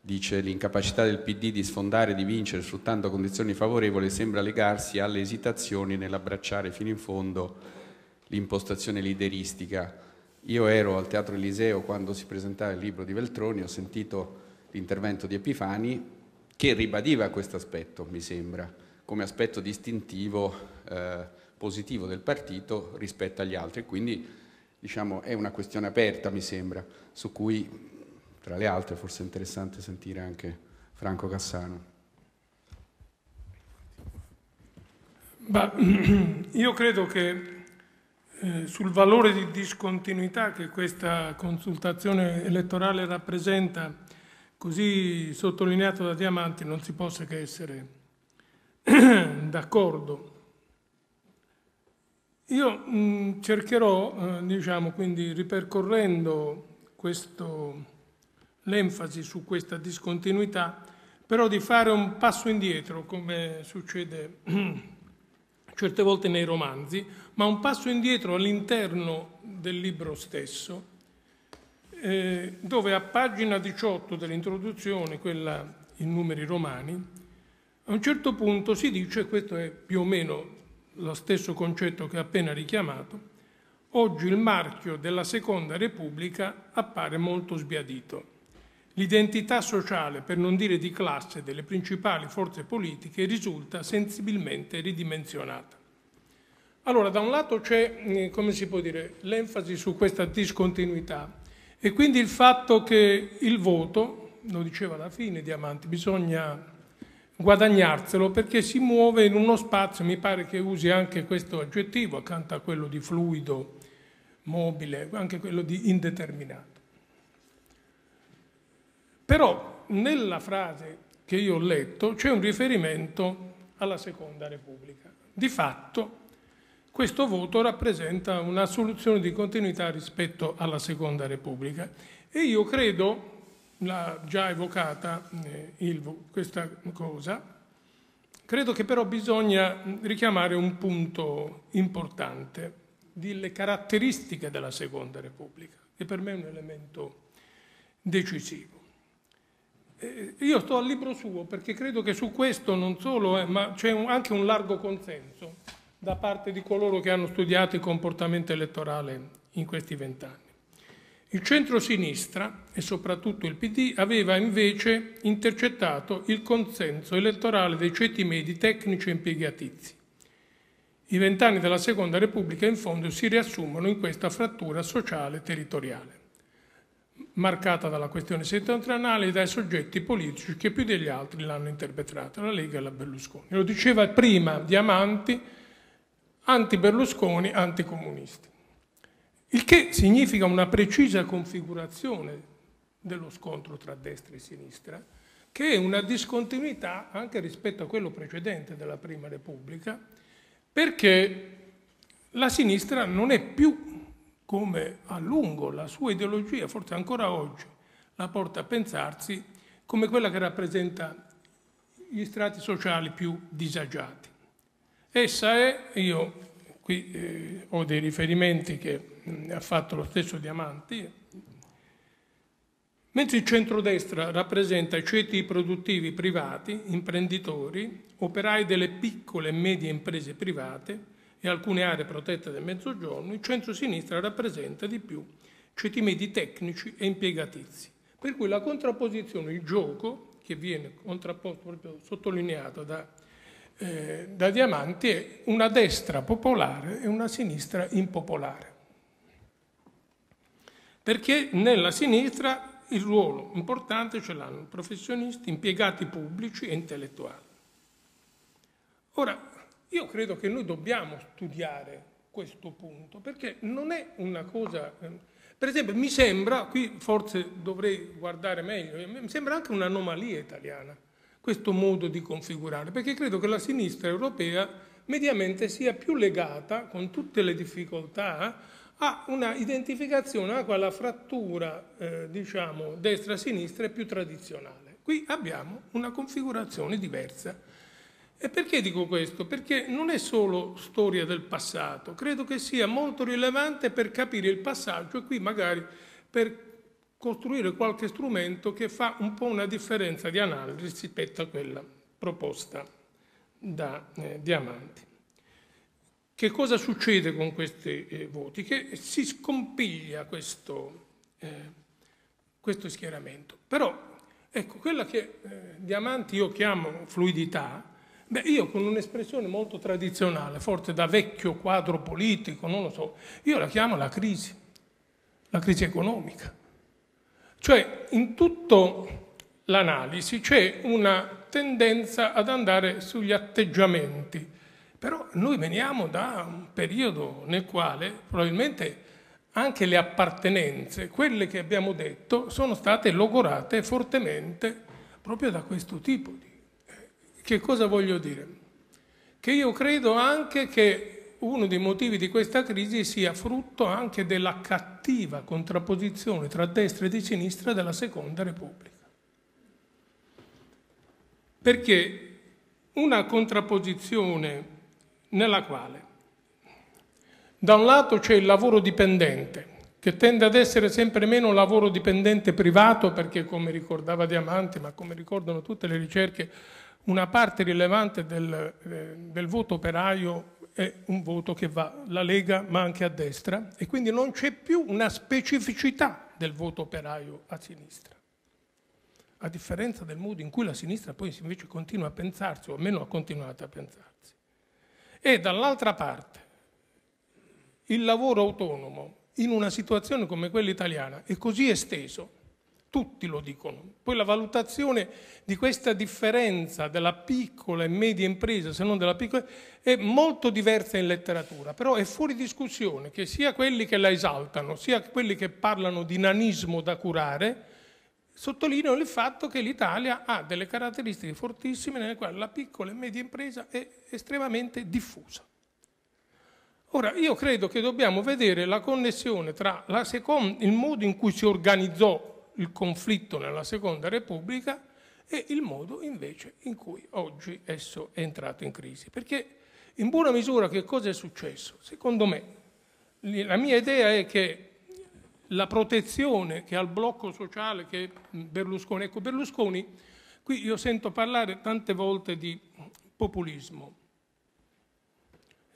dice: l'incapacità del PD di sfondare e di vincere sfruttando condizioni favorevoli sembra legarsi alle esitazioni nell'abbracciare fino in fondo l'impostazione lideristica. Io ero al Teatro Eliseo quando si presentava il libro di Veltroni, ho sentito l'intervento di Epifani, che ribadiva questo aspetto, mi sembra, come aspetto distintivo positivo del partito rispetto agli altri. Quindi, diciamo, è una questione aperta, mi sembra, su cui, tra le altre, forse è interessante sentire anche Franco Cassano. Io credo che sul valore di discontinuità che questa consultazione elettorale rappresenta, così sottolineato da Diamanti, non si possa che essere d'accordo. Io cercherò, diciamo, quindi ripercorrendo l'enfasi su questa discontinuità, però di fare un passo indietro, come succede certe volte nei romanzi, ma un passo indietro all'interno del libro stesso, dove a pagina 18 dell'introduzione, quella in numeri romani, a un certo punto si dice, questo è più o meno lo stesso concetto che ho appena richiamato, oggi il marchio della Seconda Repubblica appare molto sbiadito. L'identità sociale, per non dire di classe, delle principali forze politiche risulta sensibilmente ridimensionata. Allora, da un lato c'è, come si può dire, l'enfasi su questa discontinuità, e quindi il fatto che il voto, lo diceva alla fine Diamanti, bisogna guadagnarselo perché si muove in uno spazio, mi pare che usi anche questo aggettivo, accanto a quello di fluido, mobile, anche quello di indeterminato. Però nella frase che io ho letto c'è un riferimento alla Seconda Repubblica. Di fatto questo voto rappresenta una soluzione di continuità rispetto alla Seconda Repubblica e io credo, l'ha già evocata Ilvo questa cosa, credo che però bisogna richiamare un punto importante delle caratteristiche della Seconda Repubblica, che per me è un elemento decisivo. Io sto al libro suo perché credo che su questo non solo, ma c'è anche un largo consenso da parte di coloro che hanno studiato il comportamento elettorale in questi 20 anni. Il centrosinistra, e soprattutto il PD, aveva invece intercettato il consenso elettorale dei ceti medi tecnici e impiegatizi. I 20 anni della Seconda Repubblica in fondo si riassumono in questa frattura sociale e territoriale, marcata dalla questione settentrionale e dai soggetti politici che più degli altri l'hanno interpretata, la Lega e la Berlusconi. Lo diceva prima Diamanti, anti-Berlusconi, anticomunisti. Il che significa una precisa configurazione dello scontro tra destra e sinistra, che è una discontinuità anche rispetto a quello precedente della Prima Repubblica, perché la sinistra non è più, come a lungo la sua ideologia, forse ancora oggi, la porta a pensarsi, come quella che rappresenta gli strati sociali più disagiati. Essa è, io qui ho dei riferimenti che ha fatto lo stesso Diamanti, mentre il centrodestra rappresenta i ceti produttivi privati, imprenditori, operai delle piccole e medie imprese private, e alcune aree protette del Mezzogiorno, il centro-sinistra rappresenta di più ceti medi tecnici e impiegatizi. Per cui la contrapposizione, il gioco, che viene contrapposto, proprio sottolineato da Diamanti, è una destra popolare e una sinistra impopolare. Perché nella sinistra il ruolo importante ce l'hanno professionisti, impiegati pubblici e intellettuali. Ora, io credo che noi dobbiamo studiare questo punto, perché non è una cosa... Per esempio, mi sembra, qui forse dovrei guardare meglio, mi sembra anche un'anomalia italiana questo modo di configurare, perché credo che la sinistra europea mediamente sia più legata, con tutte le difficoltà, a una identificazione a quella frattura, diciamo, destra-sinistra è più tradizionale. Qui abbiamo una configurazione diversa. E perché dico questo? Perché non è solo storia del passato, credo che sia molto rilevante per capire il passaggio e qui magari per costruire qualche strumento che fa un po' una differenza di analisi rispetto a quella proposta da Diamanti. Che cosa succede con questi voti? Che si scompiglia questo schieramento. Però, ecco, quella che Diamanti io chiamo fluidità. Beh, io con un'espressione molto tradizionale, forse da vecchio quadro politico, non lo so, io la chiamo la crisi economica. Cioè, in tutto l'analisi c'è una tendenza ad andare sugli atteggiamenti, però noi veniamo da un periodo nel quale probabilmente anche le appartenenze, quelle che abbiamo detto, sono state logorate fortemente proprio da questo tipo di... Che cosa voglio dire? Che io credo anche che uno dei motivi di questa crisi sia frutto anche della cattiva contrapposizione tra destra e di sinistra della Seconda Repubblica. Perché una contrapposizione nella quale da un lato c'è il lavoro dipendente, che tende ad essere sempre meno un lavoro dipendente privato, perché come ricordava Diamanti, ma come ricordano tutte le ricerche, una parte rilevante del voto operaio è un voto che va alla Lega ma anche a destra e quindi non c'è più una specificità del voto operaio a sinistra, a differenza del modo in cui la sinistra poi invece continua a pensarsi o almeno ha continuato a pensarsi. E dall'altra parte il lavoro autonomo in una situazione come quella italiana è così esteso. Tutti lo dicono. Poi la valutazione di questa differenza della piccola e media impresa, se non della piccola, è molto diversa in letteratura, però è fuori discussione che sia quelli che la esaltano, sia quelli che parlano di nanismo da curare, sottolineano il fatto che l'Italia ha delle caratteristiche fortissime nelle quali la piccola e media impresa è estremamente diffusa. Ora, io credo che dobbiamo vedere la connessione tra il modo in cui si organizzò il conflitto nella Seconda Repubblica e il modo invece in cui oggi esso è entrato in crisi. Perché in buona misura che cosa è successo? Secondo me, la mia idea è che la protezione che al blocco sociale che Berlusconi... Ecco, Berlusconi, qui io sento parlare tante volte di populismo.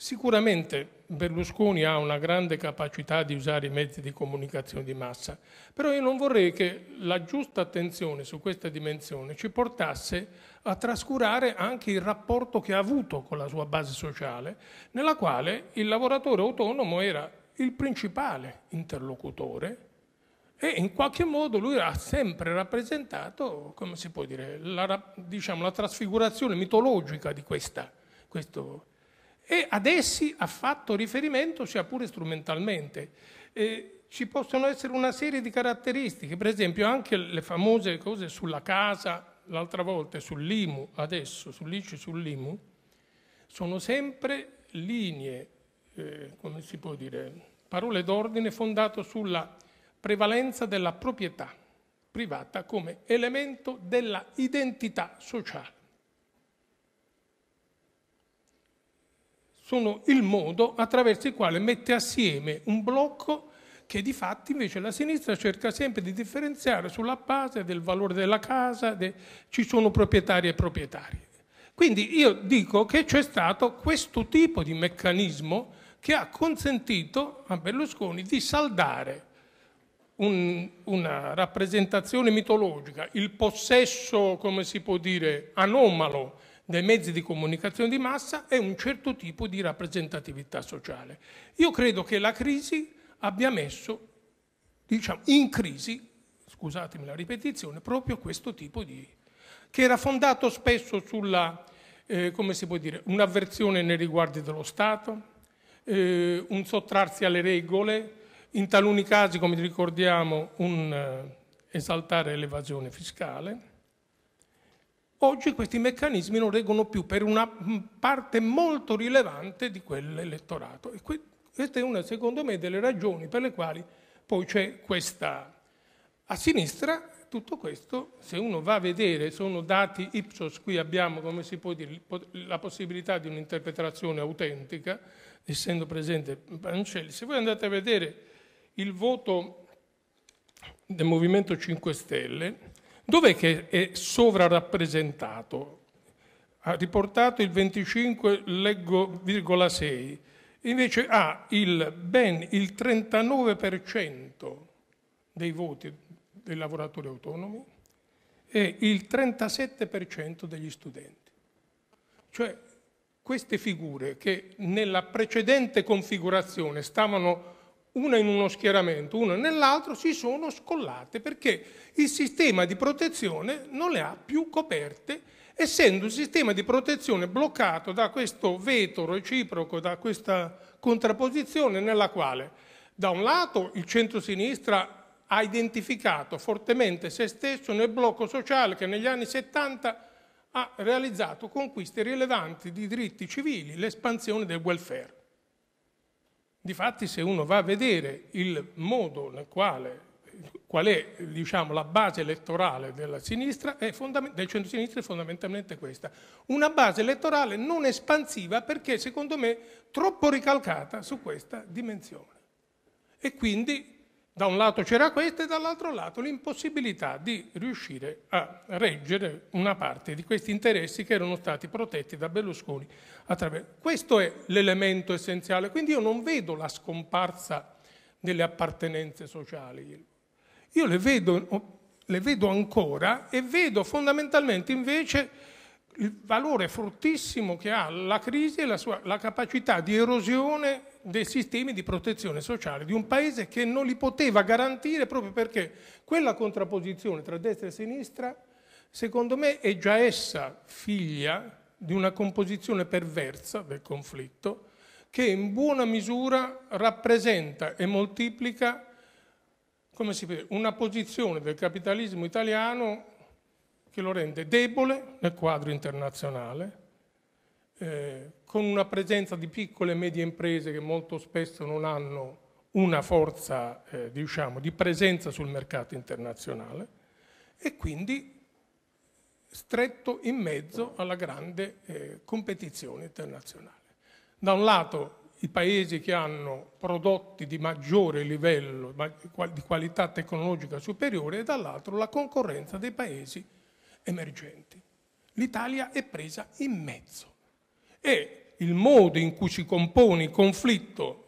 Sicuramente Berlusconi ha una grande capacità di usare i mezzi di comunicazione di massa, però io non vorrei che la giusta attenzione su questa dimensione ci portasse a trascurare anche il rapporto che ha avuto con la sua base sociale, nella quale il lavoratore autonomo era il principale interlocutore e in qualche modo lui ha sempre rappresentato, come si può dire, la trasfigurazione mitologica di questo. E ad essi ha fatto riferimento, sia pure strumentalmente. Ci possono essere una serie di caratteristiche, per esempio anche le famose cose sulla casa, l'altra volta sull'IMU, adesso sull'ICI, sull'IMU, sono sempre linee, come si può dire, parole d'ordine fondate sulla prevalenza della proprietà privata come elemento della identità sociale. Sono il modo attraverso il quale mette assieme un blocco che di fatto invece la sinistra cerca sempre di differenziare sulla base del valore della casa, ci sono proprietari e proprietari. Quindi io dico che c'è stato questo tipo di meccanismo che ha consentito a Berlusconi di saldare una rappresentazione mitologica, il possesso, come si può dire, anomalo, dei mezzi di comunicazione di massa e un certo tipo di rappresentatività sociale. Io credo che la crisi abbia messo, diciamo, in crisi, scusatemi la ripetizione, proprio questo tipo di... che era fondato spesso sulla, come si può dire, un'avversione nei riguardi dello Stato, un sottrarsi alle regole, in taluni casi, come ricordiamo, un esaltare l'evasione fiscale. Oggi questi meccanismi non reggono più per una parte molto rilevante di quell'elettorato. Questa è una, secondo me, delle ragioni per le quali poi c'è questa... A sinistra tutto questo, se uno va a vedere, sono dati Ipsos, qui abbiamo, come si può dire, la possibilità di un'interpretazione autentica, essendo presente Bancelli. Se voi andate a vedere il voto del Movimento 5 Stelle... Dov'è che è sovrarappresentato? Ha riportato il 25,6, invece ha ben il 39% dei voti dei lavoratori autonomi e il 37% degli studenti. Cioè queste figure che nella precedente configurazione stavano una in uno schieramento, una nell'altro, si sono scollate perché il sistema di protezione non le ha più coperte, essendo il sistema di protezione bloccato da questo veto reciproco, da questa contrapposizione nella quale da un lato il centro-sinistra ha identificato fortemente se stesso nel blocco sociale che negli anni 70 ha realizzato conquiste rilevanti di diritti civili, l'espansione del welfare. Difatti, se uno va a vedere il modo nel quale, qual è, diciamo, la base elettorale della sinistra, del centro-sinistra, è fondamentalmente questa. Una base elettorale non espansiva perché, secondo me, troppo ricalcata su questa dimensione. E quindi, da un lato c'era questa e dall'altro lato l'impossibilità di riuscire a reggere una parte di questi interessi che erano stati protetti da Berlusconi. Questo è l'elemento essenziale, quindi io non vedo la scomparsa delle appartenenze sociali, io le vedo ancora e vedo fondamentalmente invece il valore fortissimo che ha la crisi e la capacità di erosione dei sistemi di protezione sociale di un paese che non li poteva garantire proprio perché quella contrapposizione tra destra e sinistra, secondo me, è già essa figlia di una composizione perversa del conflitto che in buona misura rappresenta e moltiplica, come si può dire, una posizione del capitalismo italiano che lo rende debole nel quadro internazionale, con una presenza di piccole e medie imprese che molto spesso non hanno una forza, diciamo, di presenza sul mercato internazionale e quindi stretto in mezzo alla grande competizione internazionale. Da un lato i paesi che hanno prodotti di maggiore livello, di qualità tecnologica superiore e dall'altro la concorrenza dei paesi emergenti. L'Italia è presa in mezzo e il modo in cui si compone il conflitto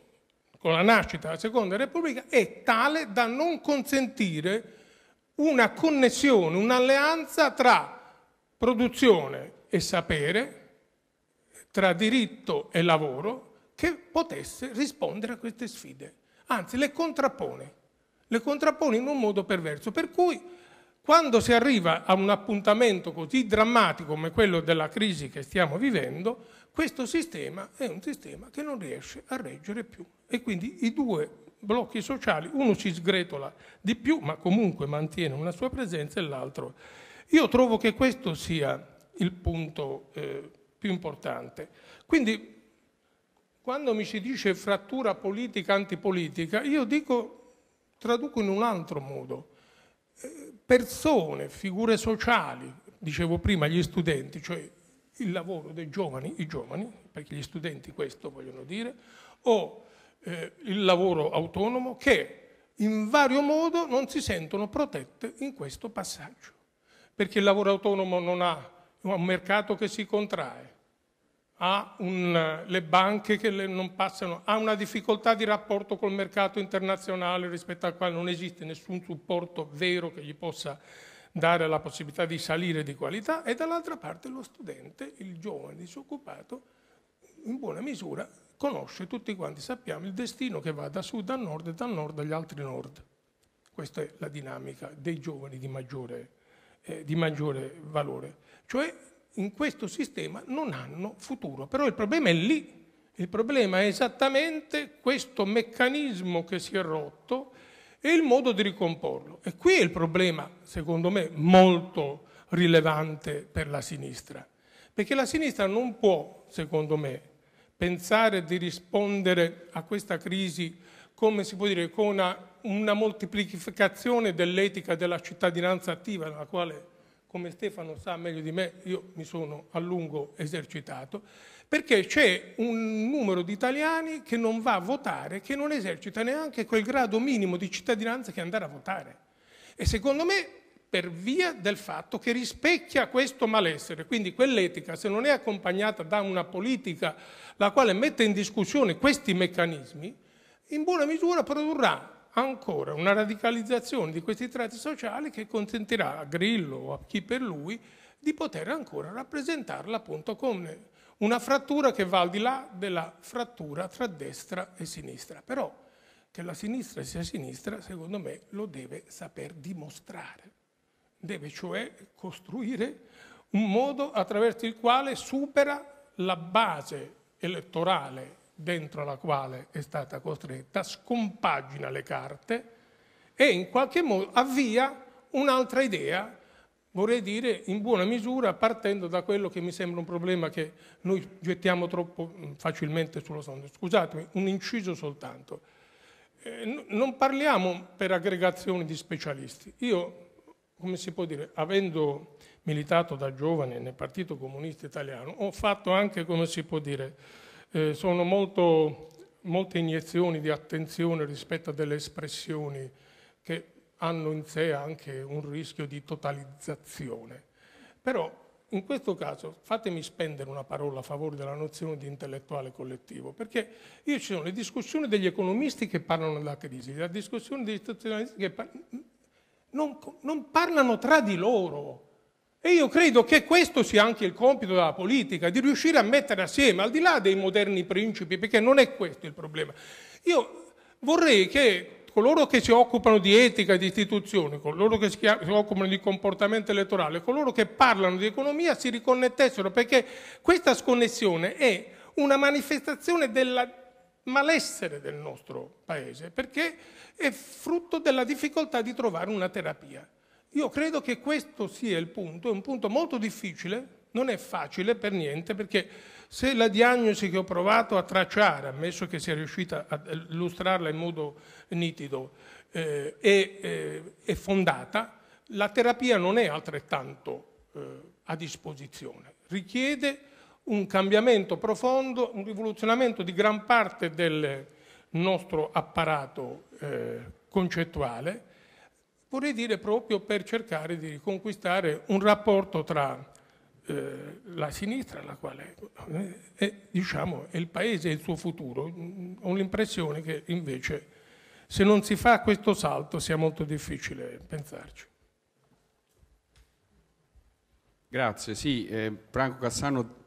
con la nascita della Seconda Repubblica è tale da non consentire una connessione, un'alleanza tra produzione e sapere, tra diritto e lavoro, che potesse rispondere a queste sfide. Anzi, le contrappone in un modo perverso. Per cui, quando si arriva a un appuntamento così drammatico come quello della crisi che stiamo vivendo, questo sistema è un sistema che non riesce a reggere più. E quindi i due blocchi sociali, uno si sgretola di più, ma comunque mantiene una sua presenza, e l'altro. Io trovo che questo sia il punto più importante. Quindi, quando mi si dice frattura politica-antipolitica, io dico, traduco in un altro modo. Persone, figure sociali, dicevo prima gli studenti, cioè il lavoro dei giovani, i giovani, perché gli studenti questo vogliono dire, o il lavoro autonomo, che in vario modo non si sentono protette in questo passaggio, perché il lavoro autonomo non ha un mercato che si contrae, ha le banche che non passano, ha una difficoltà di rapporto col mercato internazionale rispetto al quale non esiste nessun supporto vero che gli possa dare la possibilità di salire di qualità, e dall'altra parte lo studente, il giovane disoccupato, in buona misura conosce, tutti quanti sappiamo, il destino che va da sud a nord e dal nord agli altri nord. Questa è la dinamica dei giovani di maggiore valore. Cioè, in questo sistema non hanno futuro, però il problema è lì, il problema è esattamente questo meccanismo che si è rotto e il modo di ricomporlo. E qui è il problema, secondo me, molto rilevante per la sinistra, perché la sinistra non può, secondo me, pensare di rispondere a questa crisi, come si può dire, con una moltiplicazione dell'etica della cittadinanza attiva, nella quale, come Stefano sa meglio di me, io mi sono a lungo esercitato, perché c'è un numero di italiani che non va a votare, che non esercita neanche quel grado minimo di cittadinanza che è andare a votare. E secondo me, per via del fatto che rispecchia questo malessere, quindi quell'etica, se non è accompagnata da una politica la quale mette in discussione questi meccanismi, in buona misura produrrà ancora una radicalizzazione di questi tratti sociali che consentirà a Grillo o a chi per lui di poter ancora rappresentarla appunto come una frattura che va al di là della frattura tra destra e sinistra. Però che la sinistra sia sinistra, secondo me, lo deve saper dimostrare. Deve cioè costruire un modo attraverso il quale supera la base elettorale dentro la quale è stata costretta, scompagina le carte e in qualche modo avvia un'altra idea, vorrei dire in buona misura partendo da quello che mi sembra un problema che noi gettiamo troppo facilmente sullo sfondo. Scusatemi, un inciso soltanto. Non parliamo per aggregazioni di specialisti. Io, come si può dire, avendo militato da giovane nel Partito Comunista Italiano, ho fatto anche, come si può dire, sono molte iniezioni di attenzione rispetto a delle espressioni che hanno in sé anche un rischio di totalizzazione. Però in questo caso fatemi spendere una parola a favore della nozione di intellettuale collettivo, perché io ci sono le discussioni degli economisti che parlano della crisi, la discussione degli istituzionalisti che non parlano tra di loro. E io credo che questo sia anche il compito della politica, di riuscire a mettere assieme, al di là dei moderni principi, perché non è questo il problema. Io vorrei che coloro che si occupano di etica e di istituzioni, coloro che si occupano di comportamento elettorale, coloro che parlano di economia si riconnetessero, perché questa sconnessione è una manifestazione del malessere del nostro Paese, perché è frutto della difficoltà di trovare una terapia. Io credo che questo sia il punto, è un punto molto difficile, non è facile per niente, perché se la diagnosi che ho provato a tracciare, ammesso che sia riuscita a illustrarla in modo nitido, è fondata, la terapia non è altrettanto a disposizione, richiede un cambiamento profondo, un rivoluzionamento di gran parte del nostro apparato concettuale, vorrei dire proprio per cercare di riconquistare un rapporto tra la sinistra, la quale è il paese e il suo futuro. Ho l'impressione che invece se non si fa questo salto sia molto difficile pensarci. Grazie, sì, Franco Cassano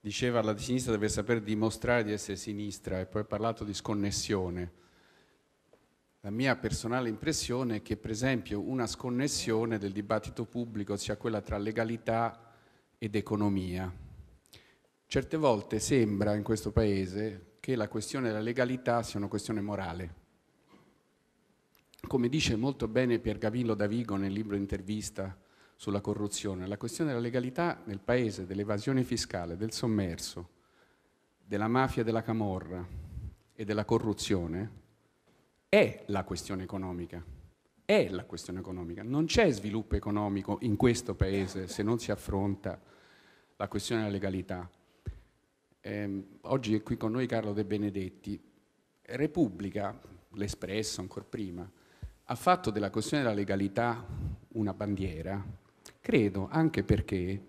diceva alla sinistra deve saper dimostrare di essere sinistra e poi ha parlato di sconnessione. La mia personale impressione è che per esempio una sconnessione del dibattito pubblico sia quella tra legalità ed economia. Certe volte sembra in questo Paese che la questione della legalità sia una questione morale. Come dice molto bene Piercamillo Davigo nel libro Intervista sulla corruzione, la questione della legalità nel Paese, dell'evasione fiscale, del sommerso, della mafia, della camorra e della corruzione è la questione economica, non c'è sviluppo economico in questo Paese se non si affronta la questione della legalità. Oggi è qui con noi Carlo De Benedetti. Repubblica, l'Espresso ancora prima, ha fatto della questione della legalità una bandiera, credo anche perché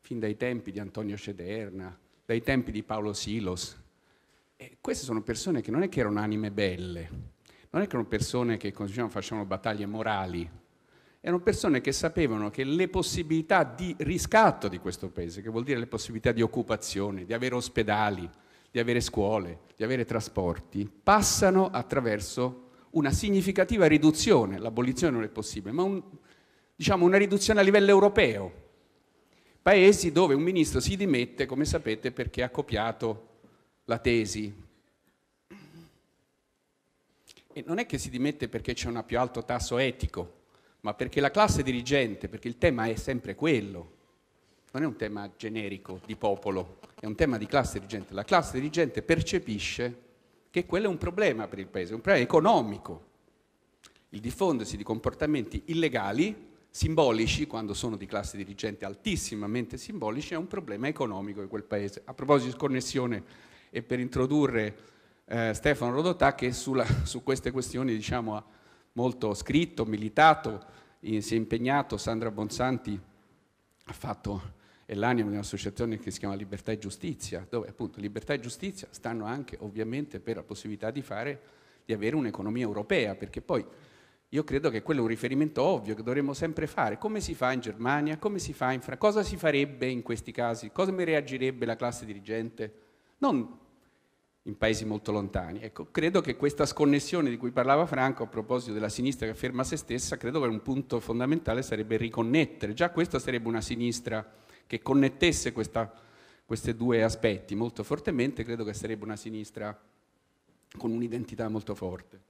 fin dai tempi di Antonio Scederna, dai tempi di Paolo Silos, queste sono persone che non è che erano anime belle, non è che erano persone che facevano battaglie morali, erano persone che sapevano che le possibilità di riscatto di questo Paese, che vuol dire le possibilità di occupazione, di avere ospedali, di avere scuole, di avere trasporti, passano attraverso una significativa riduzione, l'abolizione non è possibile, ma una riduzione a livello europeo. Paesi dove un ministro si dimette, come sapete, perché ha copiato la tesi. E non è che si dimette perché c'è un più alto tasso etico, ma perché la classe dirigente, perché il tema è sempre quello, non è un tema generico di popolo, è un tema di classe dirigente. La classe dirigente percepisce che quello è un problema per il Paese, un problema economico. Il diffondersi di comportamenti illegali, simbolici, quando sono di classe dirigente altissimamente simbolici, è un problema economico di quel Paese. A proposito di sconnessione e per introdurre Stefano Rodotà, che su queste questioni ha molto scritto, militato, si è impegnato. Sandra Bonsanti ha fatto l'anima di un'associazione che si chiama Libertà e Giustizia, dove appunto Libertà e Giustizia stanno anche ovviamente per la possibilità di avere un'economia europea, perché poi io credo che quello è un riferimento ovvio che dovremmo sempre fare. Come si fa in Germania? Come si fa in Francia? Cosa si farebbe in questi casi? Come reagirebbe la classe dirigente? Non in paesi molto lontani. Ecco, credo che questa sconnessione di cui parlava Franco a proposito della sinistra che afferma se stessa, credo che un punto fondamentale sarebbe riconnettere. Già questa sarebbe una sinistra che connettesse questi due aspetti molto fortemente, credo che sarebbe una sinistra con un'identità molto forte.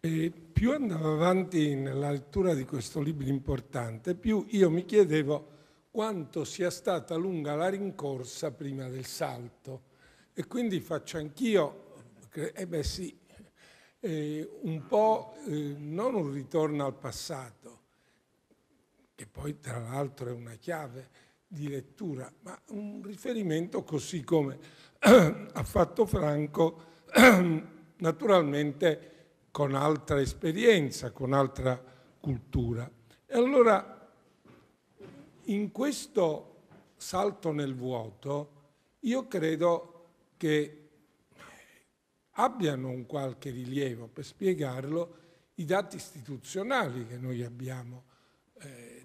E più andavo avanti nella lettura di questo libro importante, più io mi chiedevo quanto sia stata lunga la rincorsa prima del salto, e quindi faccio anch'io, un po' non un ritorno al passato, che poi tra l'altro è una chiave di lettura, ma un riferimento così come ha fatto Franco, naturalmente con altra esperienza, con altra cultura. E allora in questo salto nel vuoto io credo che abbiano un qualche rilievo, per spiegarlo, i dati istituzionali che noi abbiamo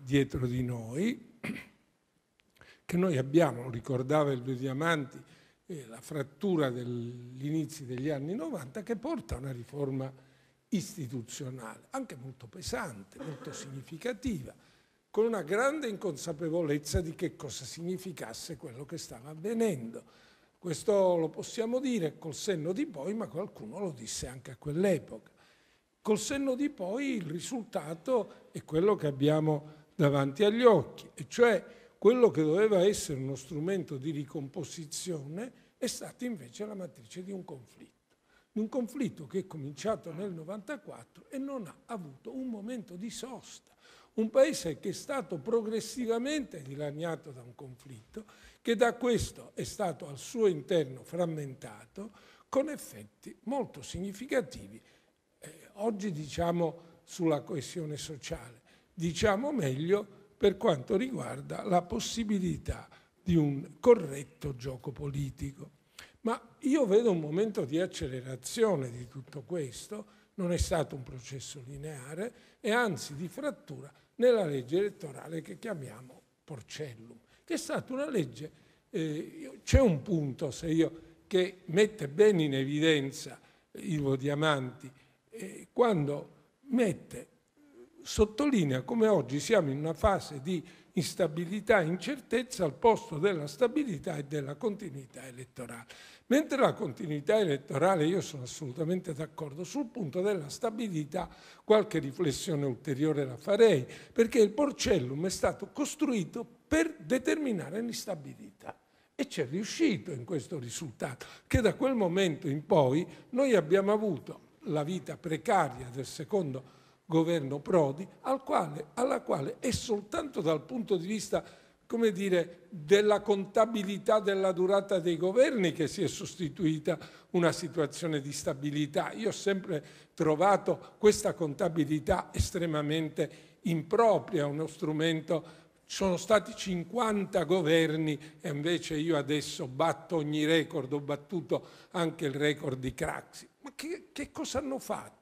dietro di noi, che noi abbiamo, ricordava Ilvo Diamanti, la frattura degli inizi degli anni 90 che porta a una riforma istituzionale, anche molto pesante, molto significativa, con una grande inconsapevolezza di che cosa significasse quello che stava avvenendo. Questo lo possiamo dire col senno di poi, ma qualcuno lo disse anche a quell'epoca. Col senno di poi il risultato è quello che abbiamo davanti agli occhi, e cioè quello che doveva essere uno strumento di ricomposizione è stata invece la matrice di un conflitto. Un conflitto che è cominciato nel 94 e non ha avuto un momento di sosta. Un Paese che è stato progressivamente dilaniato da un conflitto, che da questo è stato al suo interno frammentato, con effetti molto significativi, oggi sulla coesione sociale, diciamo meglio, per quanto riguarda la possibilità di un corretto gioco politico. Ma io vedo un momento di accelerazione di tutto questo, non è stato un processo lineare e anzi di frattura nella legge elettorale che chiamiamo Porcellum, che è stata una legge, c'è un punto che mette bene in evidenza Ilvo Diamanti, quando sottolinea come oggi siamo in una fase di instabilità e incertezza al posto della stabilità e della continuità elettorale. Mentre la continuità elettorale, io sono assolutamente d'accordo, sul punto della stabilità qualche riflessione ulteriore la farei, perché il Porcellum è stato costruito per determinare l'instabilità e c'è riuscito in questo risultato, che da quel momento in poi noi abbiamo avuto la vita precaria del secondo governo Prodi, alla quale è soltanto dal punto di vista, come dire, della contabilità della durata dei governi che si è sostituita una situazione di stabilità. Io ho sempre trovato questa contabilità estremamente impropria, uno strumento. Sono stati 50 governi e invece io adesso batto ogni record, ho battuto anche il record di Craxi. Ma che cosa hanno fatto?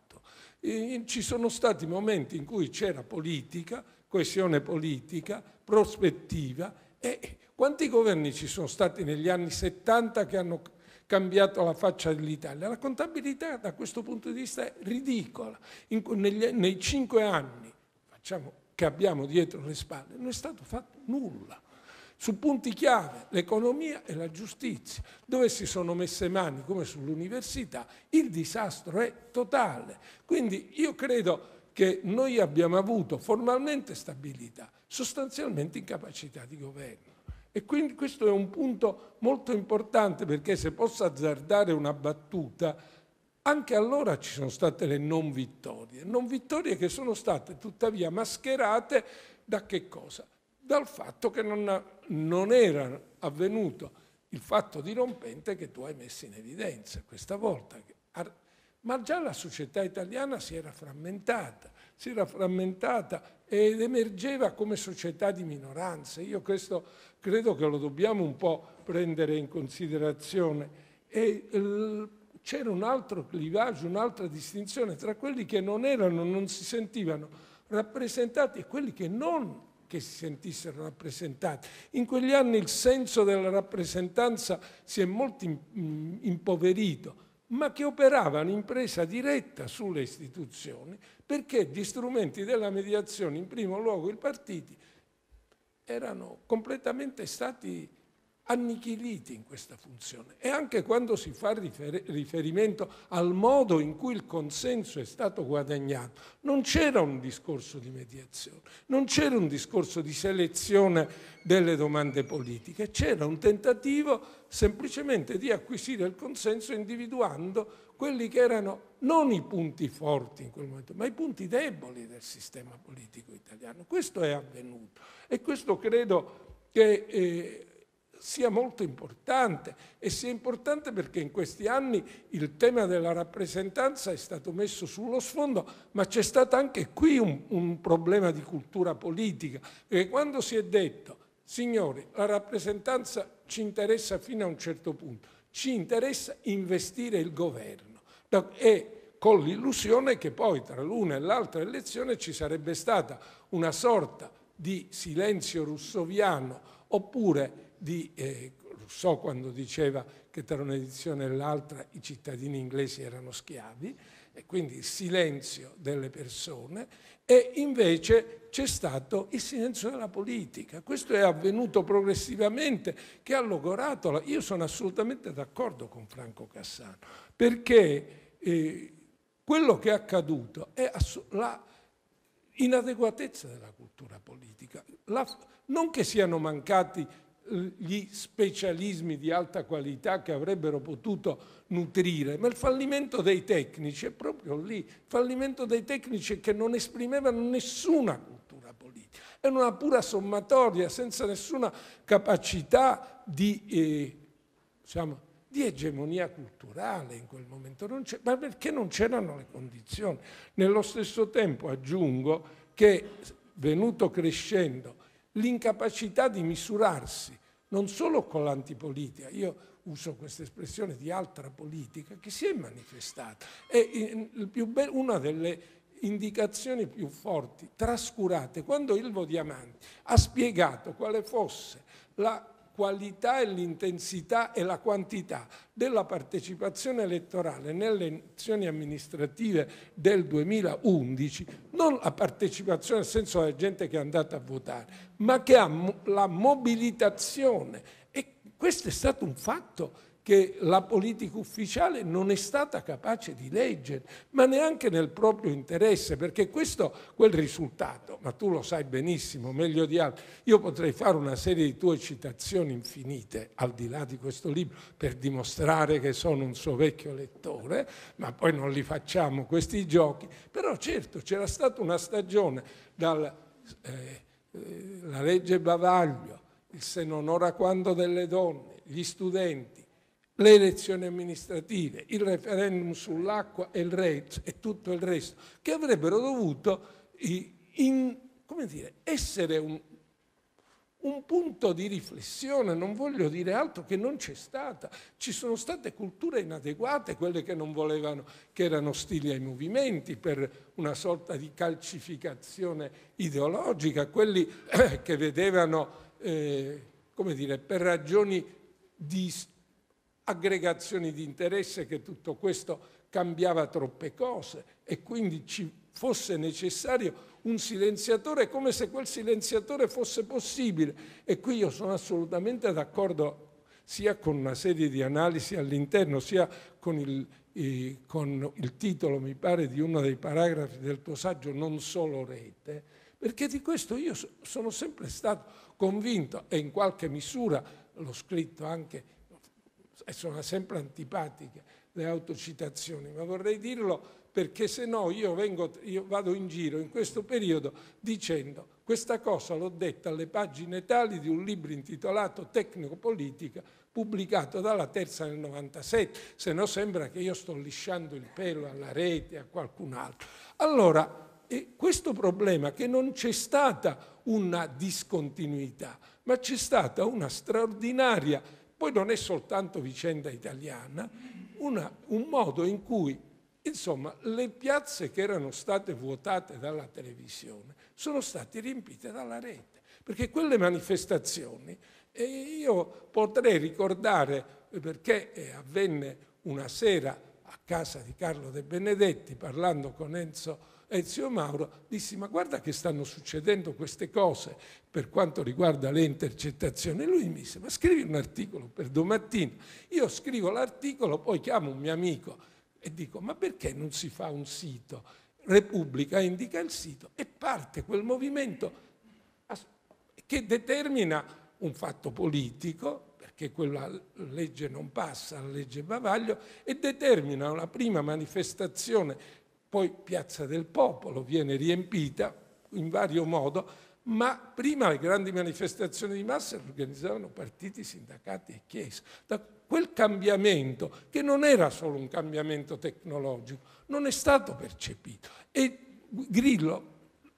Ci sono stati momenti in cui c'era politica, coesione politica, prospettiva, e quanti governi ci sono stati negli anni 70 che hanno cambiato la faccia dell'Italia? La contabilità da questo punto di vista è ridicola. Nei 5 anni che abbiamo dietro le spalle non è stato fatto nulla. Su punti chiave, l'economia e la giustizia, dove si sono messe mani, come sull'università, il disastro è totale. Quindi io credo che noi abbiamo avuto formalmente stabilità, sostanzialmente incapacità di governo. E quindi questo è un punto molto importante, perché se posso azzardare una battuta, anche allora ci sono state le non vittorie. Non vittorie che sono state tuttavia mascherate da che cosa? Dal fatto che non era avvenuto il fatto dirompente che tu hai messo in evidenza questa volta. Ma già la società italiana si era frammentata ed emergeva come società di minoranze. Io questo credo che lo dobbiamo un po' prendere in considerazione. C'era un altro clivage, un'altra distinzione tra quelli che non si sentivano rappresentati e quelli che si sentissero rappresentati. In quegli anni il senso della rappresentanza si è molto impoverito, ma che operavano in presa diretta sulle istituzioni, perché gli strumenti della mediazione, in primo luogo i partiti, erano completamente stati annichiliti in questa funzione. E anche quando si fa riferimento al modo in cui il consenso è stato guadagnato, non c'era un discorso di mediazione, non c'era un discorso di selezione delle domande politiche, c'era un tentativo semplicemente di acquisire il consenso individuando quelli che erano non i punti forti in quel momento, ma i punti deboli del sistema politico italiano. Questo è avvenuto e questo credo che sia molto importante, e sia importante perché in questi anni il tema della rappresentanza è stato messo sullo sfondo, ma c'è stato anche qui un problema di cultura politica, perché quando si è detto: signori, la rappresentanza ci interessa fino a un certo punto, ci interessa investire il governo, e con l'illusione che poi tra l'una e l'altra elezione ci sarebbe stata una sorta di silenzio russoviano, oppure di Rousseau, quando diceva che tra un'edizione e l'altra i cittadini inglesi erano schiavi, e quindi il silenzio delle persone, e invece c'è stato il silenzio della politica. Questo è avvenuto progressivamente, che ha logorato io sono assolutamente d'accordo con Franco Cassano, perché quello che è accaduto è la inadeguatezza della cultura politica. Non che siano mancati gli specialismi di alta qualità che avrebbero potuto nutrire, ma il fallimento dei tecnici è proprio lì, il fallimento dei tecnici che non esprimevano nessuna cultura politica, era una pura sommatoria senza nessuna capacità di egemonia culturale in quel momento, ma perché non c'erano le condizioni. Nello stesso tempo aggiungo che venuto crescendo, l'incapacità di misurarsi non solo con l'antipolitica, io uso questa espressione di altra politica, che si è manifestata. È una delle indicazioni più forti, trascurate. Quando Ilvo Diamanti ha spiegato quale fosse la qualità e l'intensità e la quantità della partecipazione elettorale nelle elezioni amministrative del 2011, non la partecipazione nel senso della gente che è andata a votare, ma che ha la mobilitazione. E questo è stato un fatto che la politica ufficiale non è stata capace di leggere, ma neanche nel proprio interesse, perché questo, quel risultato, ma tu lo sai benissimo, meglio di altri, io potrei fare una serie di tue citazioni infinite, al di là di questo libro, per dimostrare che sono un suo vecchio lettore, ma poi non li facciamo questi giochi, però certo c'era stata una stagione, la legge Bavaglio, il se non ora quando delle donne, gli studenti, le elezioni amministrative, il referendum sull'acqua e tutto il resto, che avrebbero dovuto essere un punto di riflessione, non voglio dire altro, che non c'è stata. Ci sono state culture inadeguate, quelle che non volevano, che erano ostili ai movimenti per una sorta di calcificazione ideologica, quelli che vedevano, per ragioni di aggregazioni di interesse, che tutto questo cambiava troppe cose e quindi ci fosse necessario un silenziatore, come se quel silenziatore fosse possibile. E qui io sono assolutamente d'accordo sia con una serie di analisi all'interno, sia con il titolo, mi pare, di uno dei paragrafi del tuo saggio, Non solo rete, perché di questo io sono sempre stato convinto, e in qualche misura l'ho scritto anche. E sono sempre antipatiche le autocitazioni, ma vorrei dirlo perché se no io vado in giro in questo periodo dicendo questa cosa l'ho detta alle pagine tali di un libro intitolato Tecnico-Politica, pubblicato dalla Terza nel 97, se no sembra che io sto lisciando il pelo alla Rete, a qualcun altro. Allora, questo problema, che non c'è stata una discontinuità, ma c'è stata una straordinaria. Poi non è soltanto vicenda italiana, un modo in cui, insomma, le piazze che erano state vuotate dalla televisione sono state riempite dalla rete, perché quelle manifestazioni, io potrei ricordare, perché avvenne una sera a casa di Carlo De Benedetti, parlando con Ezio Mauro, dissi: ma guarda che stanno succedendo queste cose per quanto riguarda le intercettazioni. Lui mi disse: ma scrivi un articolo per domattina. Io scrivo l'articolo, poi chiamo un mio amico e dico: ma perché non si fa un sito? Repubblica indica il sito e parte quel movimento che determina un fatto politico, perché quella legge non passa, la legge Bavaglio, e determina una prima manifestazione. Poi Piazza del Popolo viene riempita in vario modo, ma prima le grandi manifestazioni di massa organizzavano partiti, sindacati e chiese. Da quel cambiamento, che non era solo un cambiamento tecnologico, non è stato percepito. E Grillo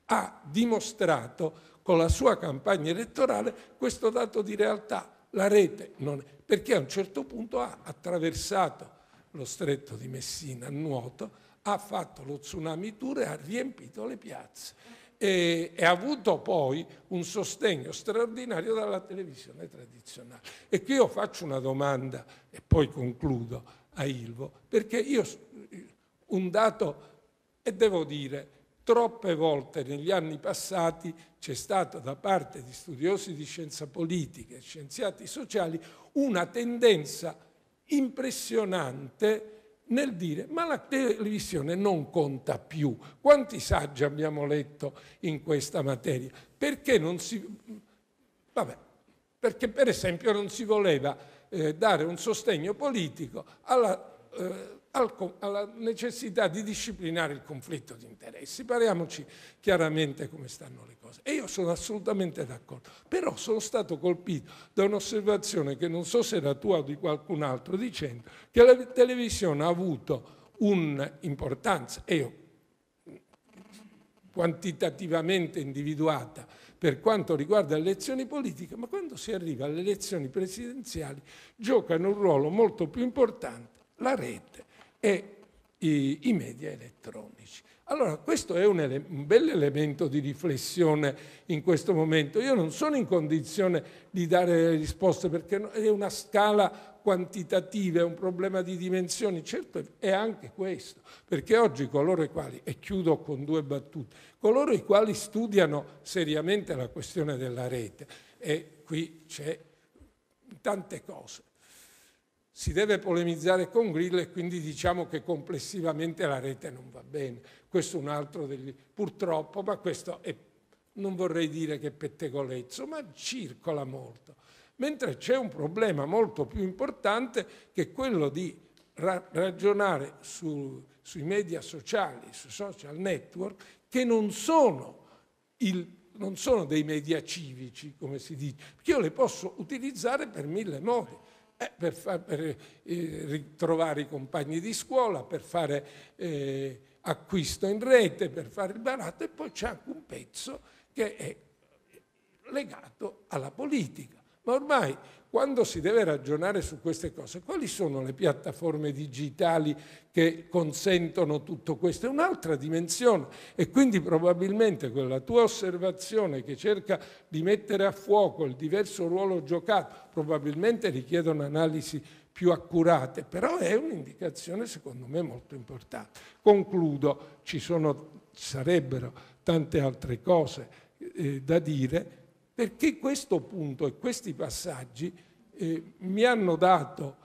ha dimostrato con la sua campagna elettorale questo dato di realtà. La rete non è, perché a un certo punto ha attraversato lo stretto di Messina a nuoto, ha fatto lo tsunami tour e ha riempito le piazze e ha avuto poi un sostegno straordinario dalla televisione tradizionale. E qui io faccio una domanda e poi concludo a Ilvo, perché io un dato, e devo dire, troppe volte negli anni passati c'è stato da parte di studiosi di scienza politica e scienziati sociali una tendenza impressionante nel dire: ma la televisione non conta più. Quanti saggi abbiamo letto in questa materia? Perché non si... Vabbè, perché per esempio non si voleva dare un sostegno politico alla necessità di disciplinare il conflitto di interessi. Parliamoci chiaramente come stanno le cose. E io sono assolutamente d'accordo, però sono stato colpito da un'osservazione che non so se era tua o di qualcun altro, dicendo che la televisione ha avuto un'importanza, e io quantitativamente individuata per quanto riguarda le elezioni politiche, ma quando si arriva alle elezioni presidenziali giocano un ruolo molto più importante la rete e i media elettronici. Allora questo è un bel elemento di riflessione in questo momento. Io non sono in condizione di dare le risposte perché è una scala quantitativa, è un problema di dimensioni, certo è anche questo, perché oggi coloro i quali, e chiudo con due battute, coloro i quali studiano seriamente la questione della rete, e qui c'è tante cose. Si deve polemizzare con Grillo e quindi diciamo che complessivamente la rete non va bene. Questo è un altro degli... purtroppo, ma questo è, non vorrei dire che è pettegolezzo, ma circola molto. Mentre c'è un problema molto più importante che è quello di ragionare sui media sociali, sui social network, che non sono dei media civici, come si dice, perché io le posso utilizzare per mille modi. Per ritrovare i compagni di scuola, per fare acquisto in rete, per fare il baratto, e poi c'è anche un pezzo che è legato alla politica. Ma ormai quando si deve ragionare su queste cose, quali sono le piattaforme digitali che consentono tutto questo? È un'altra dimensione e quindi probabilmente quella tua osservazione che cerca di mettere a fuoco il diverso ruolo giocato probabilmente richiede un'analisi più accurata, però è un'indicazione secondo me molto importante. Concludo, ci sarebbero tante altre cose da dire, perché questo punto e questi passaggi mi hanno dato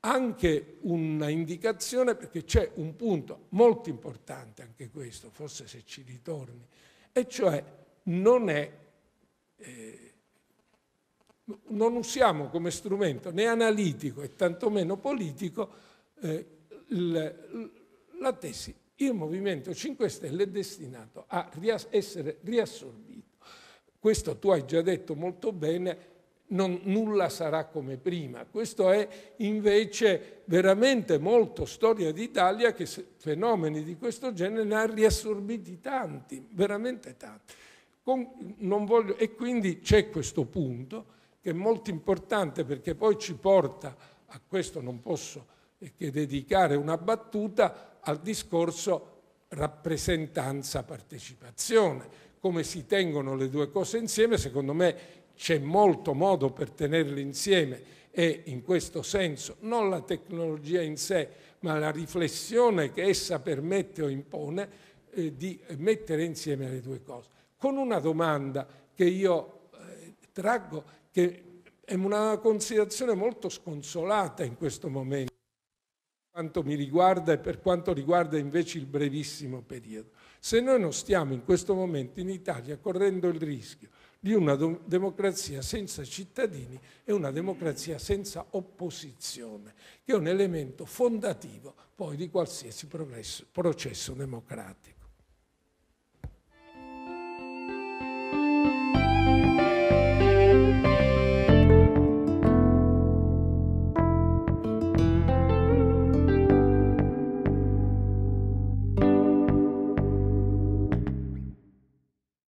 anche una indicazione, perché c'è un punto molto importante anche questo, forse se ci ritorni, e cioè non usiamo come strumento né analitico e tantomeno politico la tesi il Movimento 5 Stelle è destinato a essere riassorbito. Questo tu hai già detto molto bene, nulla sarà come prima. Questo è invece veramente molto storia d'Italia che fenomeni di questo genere ne ha riassorbiti tanti, veramente tanti. E quindi c'è questo punto che è molto importante perché poi ci porta, a questo non posso che dedicare una battuta, al discorso rappresentanza-partecipazione. Come si tengono le due cose insieme, secondo me c'è molto modo per tenerle insieme e in questo senso non la tecnologia in sé, ma la riflessione che essa permette o impone di mettere insieme le due cose. Con una domanda che io traggo, che è una considerazione molto sconsolata in questo momento, per quanto mi riguarda e per quanto riguarda invece il brevissimo periodo. Se noi non stiamo in questo momento in Italia correndo il rischio di una democrazia senza cittadini e una democrazia senza opposizione, che è un elemento fondativo poi di qualsiasi processo democratico.